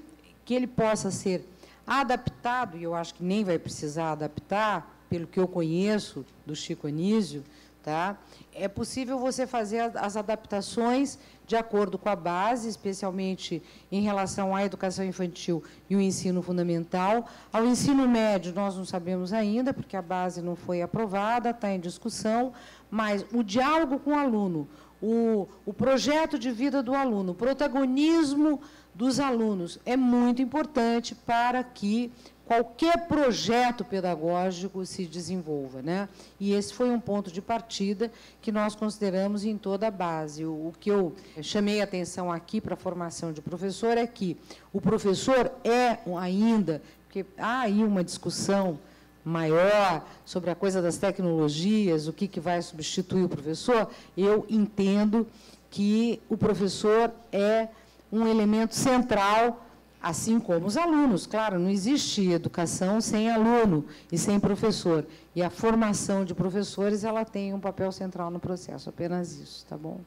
que ele possa ser adaptado, e eu acho que nem vai precisar adaptar, pelo que eu conheço do Chico Anísio, tá? É possível você fazer as adaptações de acordo com a base, especialmente em relação à educação infantil e o ensino fundamental. Ao ensino médio, nós não sabemos ainda, porque a base não foi aprovada, está em discussão, mas o diálogo com o aluno, o projeto de vida do aluno, o protagonismo dos alunos é muito importante para que qualquer projeto pedagógico se desenvolva, né? E esse foi um ponto de partida que nós consideramos em toda a base. O que eu chamei a atenção aqui para a formação de professor é que o professor é ainda, porque há aí uma discussão maior sobre a coisa das tecnologias, o que vai substituir o professor, eu entendo que o professor é um elemento central, assim como os alunos. Claro, não existe educação sem aluno e sem professor. E a formação de professores, ela tem um papel central no processo, apenas isso, tá bom?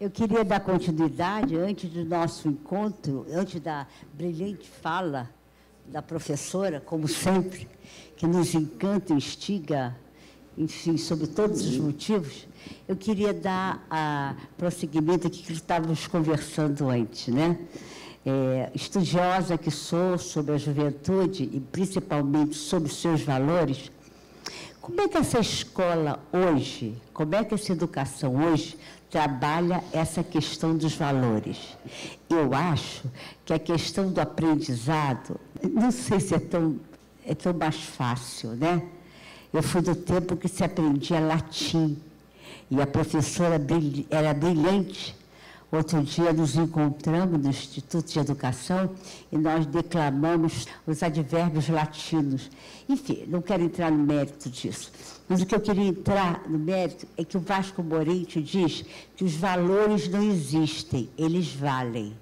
Eu queria dar continuidade, antes do nosso encontro, antes da brilhante fala da professora, como sempre, que nos encanta, instiga, enfim, sobre todos os motivos, eu queria dar prosseguimento aqui que estávamos conversando antes, né? Estudiosa que sou sobre a juventude e, principalmente, sobre seus valores, como é que essa escola hoje, como é que essa educação hoje trabalha essa questão dos valores? Eu acho que a questão do aprendizado, não sei se é tão mais fácil, né? Eu fui do tempo que se aprendia latim e a professora era brilhante. Outro dia nos encontramos no Instituto de Educação e nós declamamos os advérbios latinos. Enfim, não quero entrar no mérito disso, mas o que eu queria entrar no mérito é que o Vasco Morente diz que os valores não existem, eles valem.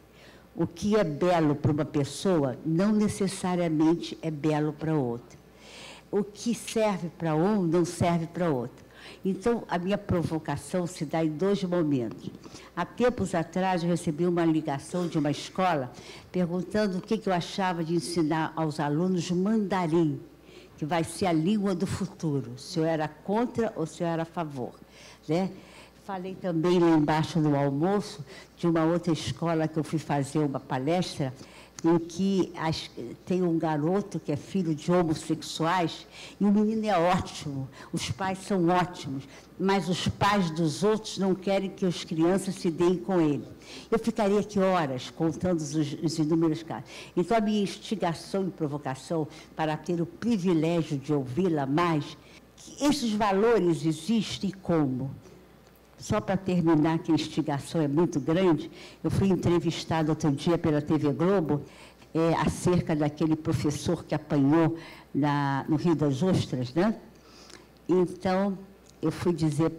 O que é belo para uma pessoa não necessariamente é belo para outra. O que serve para um não serve para outro. Então, a minha provocação se dá em dois momentos. Há tempos atrás, eu recebi uma ligação de uma escola perguntando o que eu achava de ensinar aos alunos mandarim, que vai ser a língua do futuro, se eu era contra ou se eu era a favor, né? Falei também, lá embaixo no almoço, de uma outra escola que eu fui fazer uma palestra, em que tem um garoto que é filho de homossexuais e o menino é ótimo, os pais são ótimos, mas os pais dos outros não querem que as crianças se deem com ele. Eu ficaria aqui horas contando os inúmeros casos. Então, a minha instigação e provocação para ter o privilégio de ouvi-la mais, que esses valores existem como? Só para terminar, que a instigação é muito grande, eu fui entrevistada outro dia pela TV Globo acerca daquele professor que apanhou no Rio das Ostras, né? Então, eu fui dizer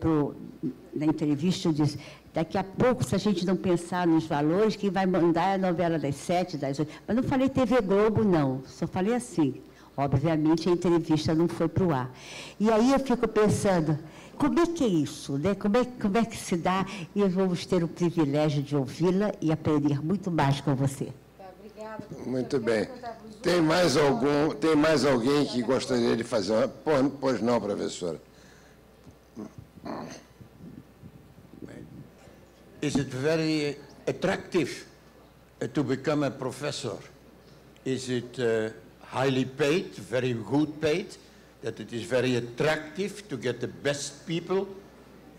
na entrevista, eu disse, daqui a pouco, se a gente não pensar nos valores, quem vai mandar é a novela das 7, das 8. Mas não falei TV Globo, não, só falei assim. Obviamente, a entrevista não foi para o ar. E aí eu fico pensando, como é que é isso, né? Como é que se dá? E vamos ter o privilégio de ouvi-la e aprender muito mais com você. Obrigada. Muito bem. Tem mais alguém que gostaria de fazer uma... Pois não, professora. Is it very attractive to become a professor? Is it highly paid, very good paid? That it is very attractive to get the best people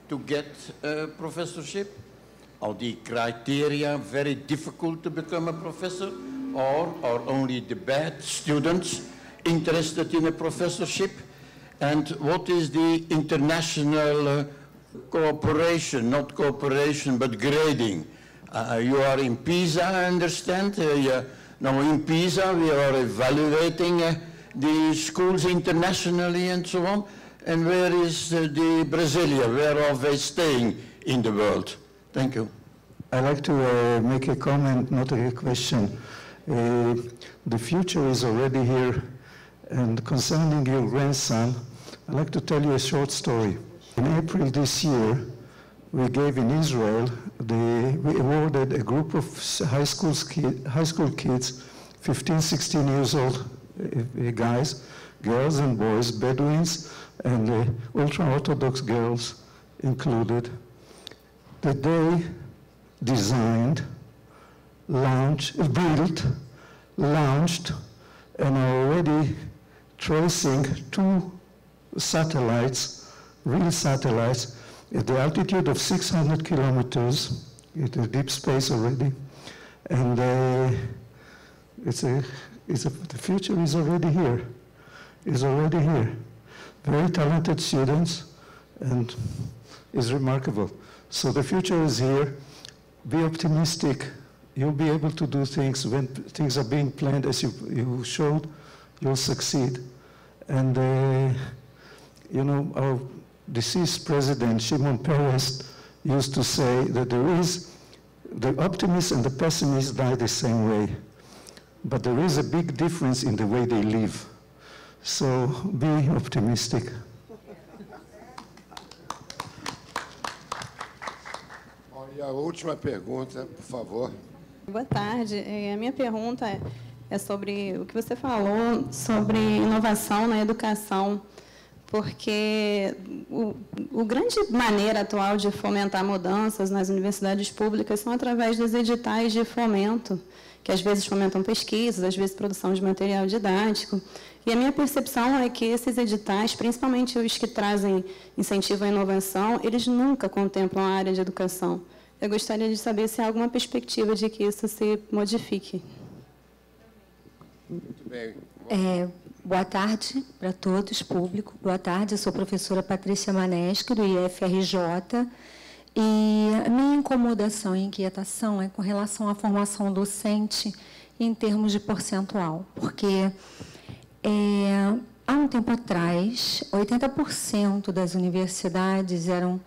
to get a professorship? Are the criteria very difficult to become a professor? Or are only the bad students interested in a professorship? And what is the international cooperation, not cooperation, but grading. You are in PISA, I understand. Now in PISA we are evaluating the schools internationally and so on. And where is the Brasilia? Where are they staying in the world? Thank you. I'd like to make a comment, not a question. The future is already here. And concerning your grandson, I'd like to tell you a short story. In April this year, we gave in Israel, we awarded a group of high school kids, 15, 16 years old, guys, girls and boys, Bedouins, and ultra-Orthodox girls included, that they designed, launched, and are already tracing two satellites, real satellites, at the altitude of 600 kilometers, it's a deep space already, and the future is already here. Is already here. Very talented students, and is remarkable. So the future is here. Be optimistic. You'll be able to do things when things are being planned as you showed. You'll succeed. And you know, our deceased president Shimon Peres used to say that there is the optimists and the pessimists die the same way, but there is a big difference in the way they live. So be optimistic. Bom, e a última pergunta, por favor. Boa tarde. A minha pergunta é sobre o que você falou sobre inovação na educação, porque o grande maneira atual de fomentar mudanças nas universidades públicas são através dos editais de fomento, que às vezes fomentam pesquisas, às vezes produção de material didático. E a minha percepção é que esses editais, principalmente os que trazem incentivo à inovação, eles nunca contemplam a área de educação. Eu gostaria de saber se há alguma perspectiva de que isso se modifique. Muito bem. Boa tarde para todos, público. Boa tarde, eu sou a professora Patrícia Maneschi, do IFRJ. E a minha incomodação e inquietação é com relação à formação docente em termos de percentual, porque há um tempo atrás, 80% das universidades eram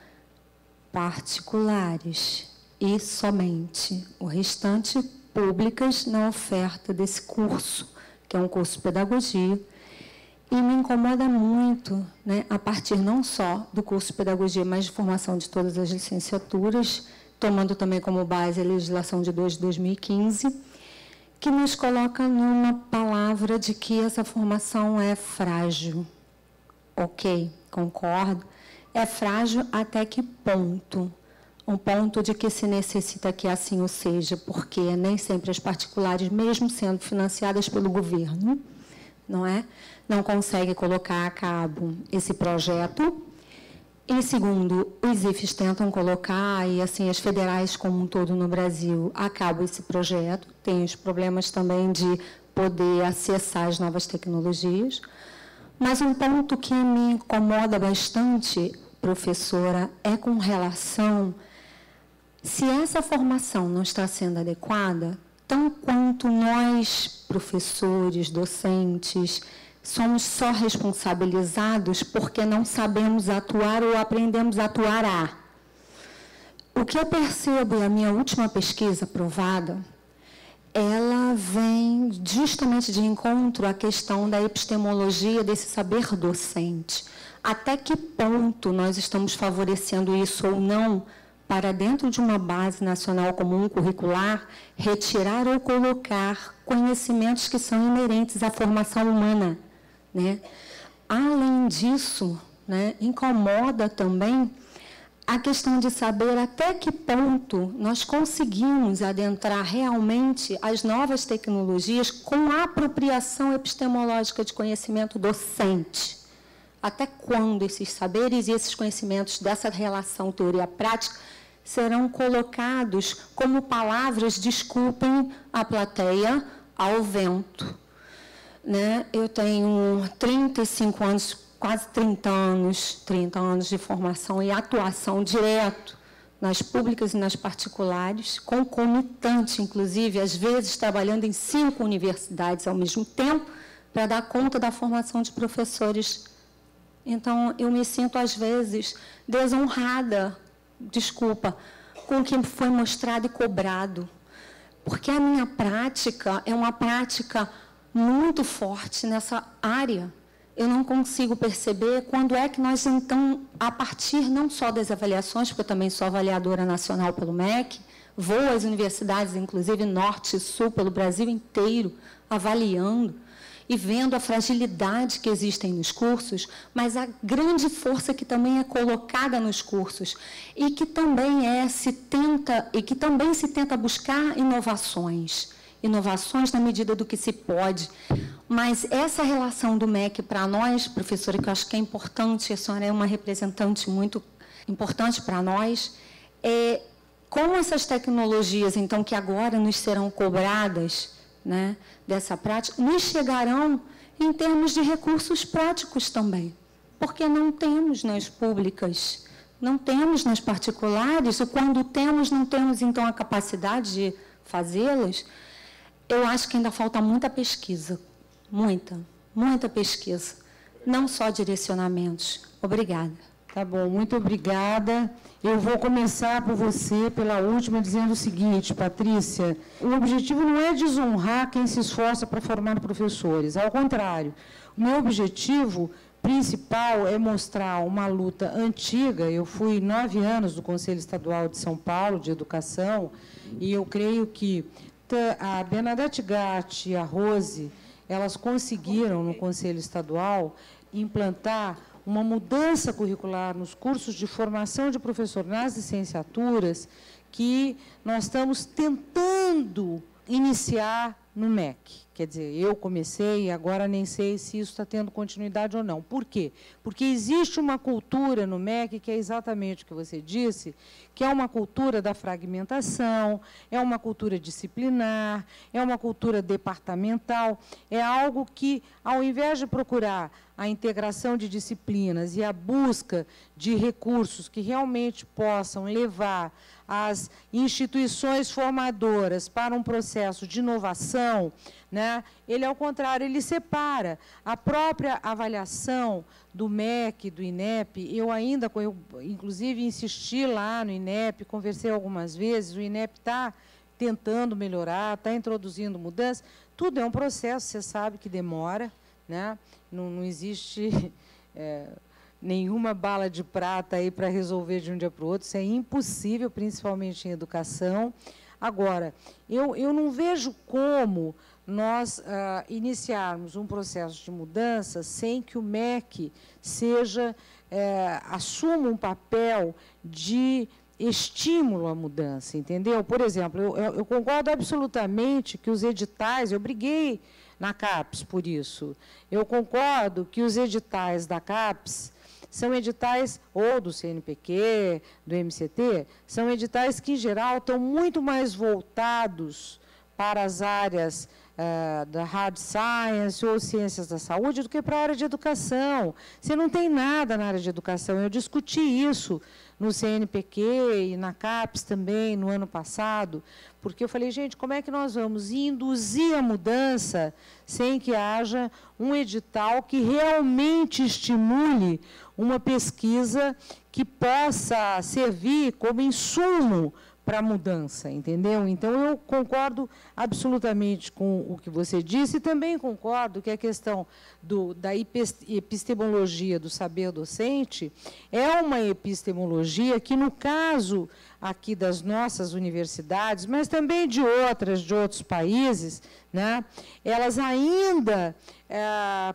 particulares e somente, o restante públicas na oferta desse curso, que é um curso de pedagogia. E me incomoda muito, né, a partir não só do curso de pedagogia, mas de formação de todas as licenciaturas, tomando também como base a legislação de 2015, que nos coloca numa palavra de que essa formação é frágil. Ok, concordo. É frágil até que ponto? Um ponto de que se necessita que assim o seja, porque nem sempre as particulares, mesmo sendo financiadas pelo governo, não é? Não consegue colocar a cabo esse projeto. E, segundo, os IFES tentam colocar, e assim as federais como um todo no Brasil, a cabo esse projeto. Tem os problemas também de poder acessar as novas tecnologias. Mas um ponto que me incomoda bastante, professora, é com relação, se essa formação não está sendo adequada, tão quanto nós, professores, docentes, somos só responsabilizados porque não sabemos atuar ou aprendemos a atuar O que eu percebo, e a minha última pesquisa aprovada, ela vem justamente de encontro à questão da epistemologia desse saber docente. Até que ponto nós estamos favorecendo isso ou não para, dentro de uma base nacional comum curricular, retirar ou colocar conhecimentos que são inerentes à formação humana, né? Além disso, né, incomoda também a questão de saber até que ponto nós conseguimos adentrar realmente as novas tecnologias com a apropriação epistemológica de conhecimento docente. Até quando esses saberes e esses conhecimentos dessa relação teoria-prática serão colocados como palavras, desculpem a plateia, ao vento, né? Eu tenho 35 anos quase 30 anos de formação e atuação direto nas públicas e nas particulares, concomitante, inclusive, às vezes trabalhando em 5 universidades ao mesmo tempo, para dar conta da formação de professores. Então, eu me sinto, às vezes, desonrada, desculpa, com o que foi mostrado e cobrado, porque a minha prática é uma prática muito forte nessa área. Eu não consigo perceber quando é que nós, então, a partir não só das avaliações, porque eu também sou avaliadora nacional pelo MEC, vou às universidades, inclusive norte e sul, pelo Brasil inteiro, avaliando e vendo a fragilidade que existem nos cursos, mas a grande força que também é colocada nos cursos e que também se tenta buscar inovações. Inovações na medida do que se pode, mas essa relação do MEC para nós, professora, que eu acho que é importante, a senhora é uma representante muito importante para nós, é como essas tecnologias, então, que agora nos serão cobradas, né, dessa prática, nos chegarão em termos de recursos práticos também, porque não temos nas públicas, não temos nas particulares, e quando temos, não temos, então, a capacidade de fazê-las. Eu acho que ainda falta muita pesquisa, muita pesquisa, não só direcionamentos. Obrigada. Tá bom, muito obrigada. Eu vou começar por você, pela última, dizendo o seguinte, Patrícia, o objetivo não é desonrar quem se esforça para formar professores, ao contrário, o meu objetivo principal é mostrar uma luta antiga. Eu fui 9 anos do Conselho Estadual de São Paulo de Educação e eu creio que a Bernadette Gatti e a Rose, elas conseguiram, no Conselho Estadual, implantar uma mudança curricular nos cursos de formação de professor nas licenciaturas que nós estamos tentando iniciar no MEC. Quer dizer, eu comecei e agora nem sei se isso está tendo continuidade ou não. Por quê? Porque existe uma cultura no MEC, que é exatamente o que você disse, que é uma cultura da fragmentação, é uma cultura disciplinar, é uma cultura departamental, é algo que, ao invés de procurar a integração de disciplinas e a busca de recursos que realmente possam levar as instituições formadoras para um processo de inovação, né? Ele, ao contrário, ele separa a própria avaliação do MEC, do INEP. Eu ainda, inclusive, insisti lá no INEP, conversei algumas vezes, o INEP está tentando melhorar, está introduzindo mudanças. Tudo é um processo, você sabe que demora, né? Não existe nenhuma bala de prata aí para resolver de um dia para o outro, isso é impossível, principalmente em educação. Agora, eu não vejo como nós iniciarmos um processo de mudança sem que o MEC seja, assuma um papel de estímulo à mudança, entendeu? Por exemplo, eu concordo absolutamente que os editais, eu briguei na CAPES por isso, eu concordo que os editais da CAPES são editais, ou do CNPq, do MCT, são editais que, em geral, estão muito mais voltados para as áreas da hard science ou ciências da saúde do que para a área de educação. Você não tem nada na área de educação. Eu discuti isso no CNPq e na CAPES também no ano passado, porque eu falei, gente, como é que nós vamos induzir a mudança sem que haja um edital que realmente estimule uma pesquisa que possa servir como insumo para a mudança, entendeu? Então, eu concordo absolutamente com o que você disse e também concordo que a questão da epistemologia do saber docente é uma epistemologia que, no caso aqui das nossas universidades, mas também de outras, de outros países, né, elas ainda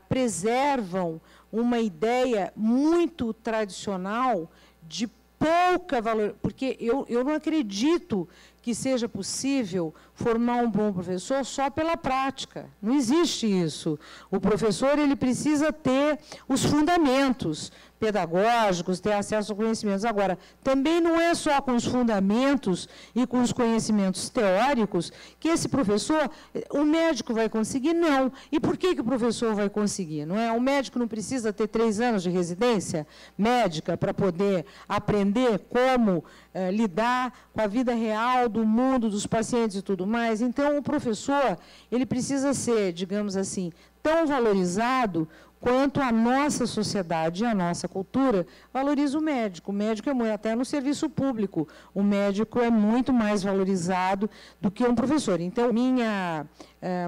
preservam uma ideia muito tradicional de pouca valor, porque eu não acredito que seja possível formar um bom professor só pela prática. Não existe isso. O professor, ele precisa ter os fundamentos pedagógicos, ter acesso a conhecimentos. Agora, também não é só com os fundamentos e com os conhecimentos teóricos que esse professor, o médico vai conseguir, não. E por que que o professor vai conseguir? Não é? O médico não precisa ter 3 anos de residência médica para poder aprender como lidar com a vida real do mundo, dos pacientes e tudo mais. Então, o professor, ele precisa ser, digamos assim, tão valorizado quanto a nossa sociedade e a nossa cultura valoriza o médico. O médico é muito, até no serviço público, o médico é muito mais valorizado do que um professor. Então, minha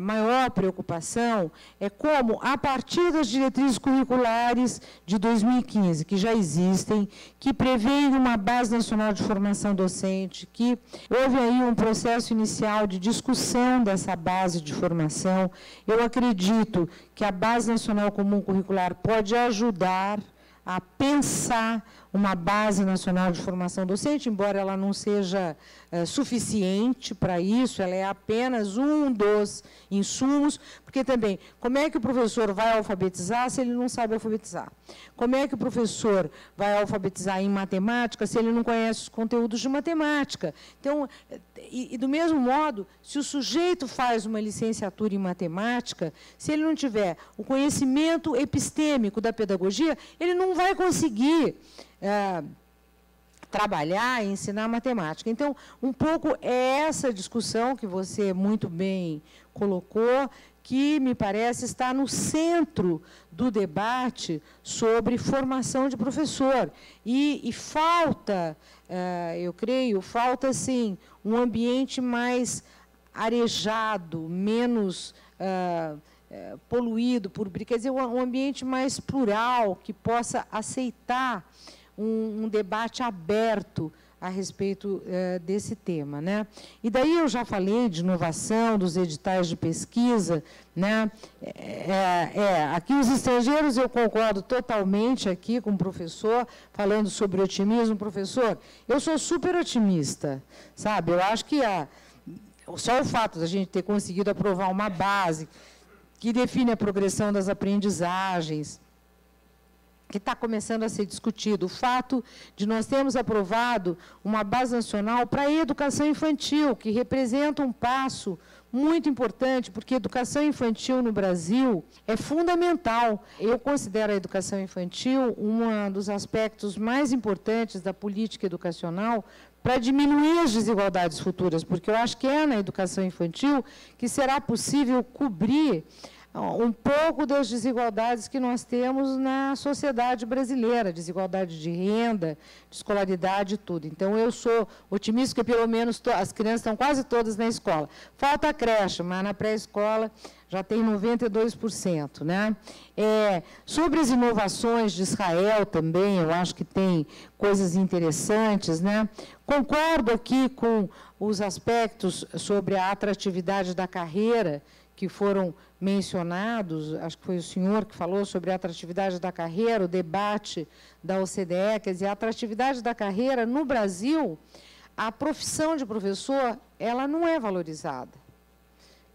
maior preocupação é como, a partir das diretrizes curriculares de 2015, que já existem, que prevêem uma base nacional de formação docente, que houve aí um processo inicial de discussão dessa base de formação, eu acredito que a Base Nacional Comum Curricular pode ajudar a pensar uma base nacional de formação docente, embora ela não seja suficiente para isso, ela é apenas um dos insumos, porque também, como é que o professor vai alfabetizar se ele não sabe alfabetizar? Como é que o professor vai alfabetizar em matemática se ele não conhece os conteúdos de matemática? Então, e do mesmo modo, se o sujeito faz uma licenciatura em matemática, se ele não tiver o conhecimento epistêmico da pedagogia, ele não vai conseguir trabalhar e ensinar matemática. Então, um pouco é essa discussão que você muito bem colocou, que me parece estar no centro do debate sobre formação de professor. E falta, eu creio, falta, sim, um ambiente mais arejado, menos poluído por briga, quer dizer, um ambiente mais plural, que possa aceitar um debate aberto a respeito desse tema, né? E daí eu já falei de inovação, dos editais de pesquisa, né? Aqui os estrangeiros, eu concordo totalmente aqui com o professor, falando sobre otimismo. Professor, eu sou super otimista, sabe? Eu acho que só o fato da gente ter conseguido aprovar uma base que define a progressão das aprendizagens, que está começando a ser discutido, o fato de nós termos aprovado uma base nacional para a educação infantil, que representa um passo muito importante, porque a educação infantil no Brasil é fundamental. Eu considero a educação infantil um dos aspectos mais importantes da política educacional para diminuir as desigualdades futuras, porque eu acho que é na educação infantil que será possível cobrir um pouco das desigualdades que nós temos na sociedade brasileira, desigualdade de renda, de escolaridade e tudo. Então, eu sou otimista, porque pelo menos as crianças estão quase todas na escola. Falta a creche, mas na pré-escola já tem 92%. Né? Sobre as inovações de Israel também, eu acho que tem coisas interessantes, né? Concordo aqui com os aspectos sobre a atratividade da carreira, que foram mencionados, acho que foi o senhor que falou sobre a atratividade da carreira, o debate da OCDE, quer dizer, a atratividade da carreira no Brasil, a profissão de professor, ela não é valorizada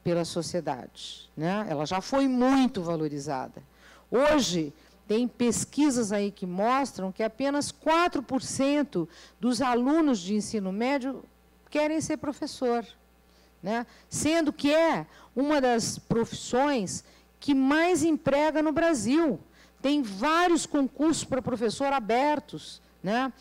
pela sociedade, né? Ela já foi muito valorizada. Hoje, tem pesquisas aí que mostram que apenas 4% dos alunos de ensino médio querem ser professor, né? Sendo que é uma das profissões que mais emprega no Brasil. Tem vários concursos para professor abertos, né?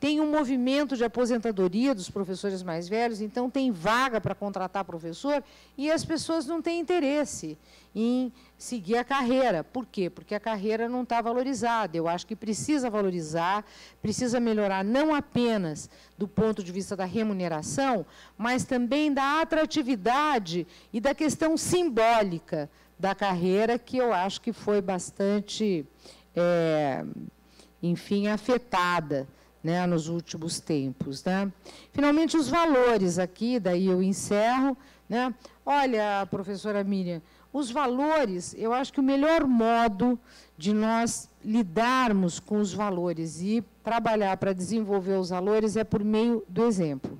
Tem um movimento de aposentadoria dos professores mais velhos, então tem vaga para contratar professor e as pessoas não têm interesse em seguir a carreira. Por quê? Porque a carreira não está valorizada. Eu acho que precisa valorizar, precisa melhorar não apenas do ponto de vista da remuneração, mas também da atratividade e da questão simbólica da carreira, que eu acho que foi bastante, enfim, afetada, né, nos últimos tempos, né? Finalmente, os valores aqui, daí eu encerro, né? Olha, professora Miriam, os valores, eu acho que o melhor modo de nós lidarmos com os valores e trabalhar para desenvolver os valores é por meio do exemplo.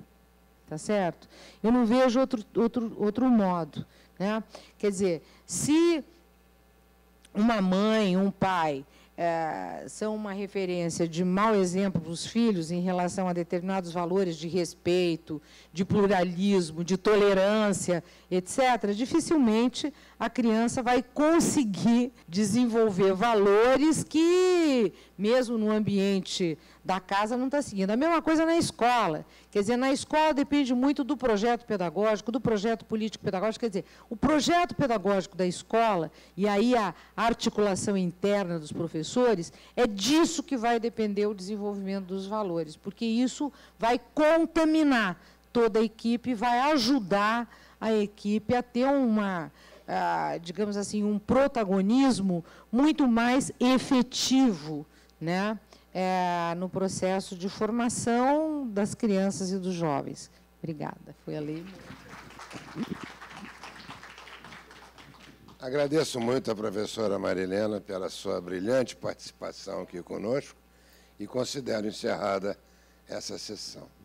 tá certo? Eu não vejo outro modo, né? Quer dizer, se uma mãe, um pai são uma referência de mau exemplo para os filhos em relação a determinados valores de respeito, de pluralismo, de tolerância, etc., dificilmente a criança vai conseguir desenvolver valores que, mesmo no ambiente da casa, não está seguindo. A mesma coisa na escola. Quer dizer, na escola depende muito do projeto pedagógico, do projeto político-pedagógico. Quer dizer, o projeto pedagógico da escola, e aí a articulação interna dos professores, é disso que vai depender o desenvolvimento dos valores, porque isso vai contaminar toda a equipe, vai ajudar a equipe a ter uma, digamos assim, um protagonismo muito mais efetivo, né? No processo de formação das crianças e dos jovens. Obrigada. Foi a lei. Agradeço muito à professora Maria Helena pela sua brilhante participação aqui conosco e considero encerrada essa sessão.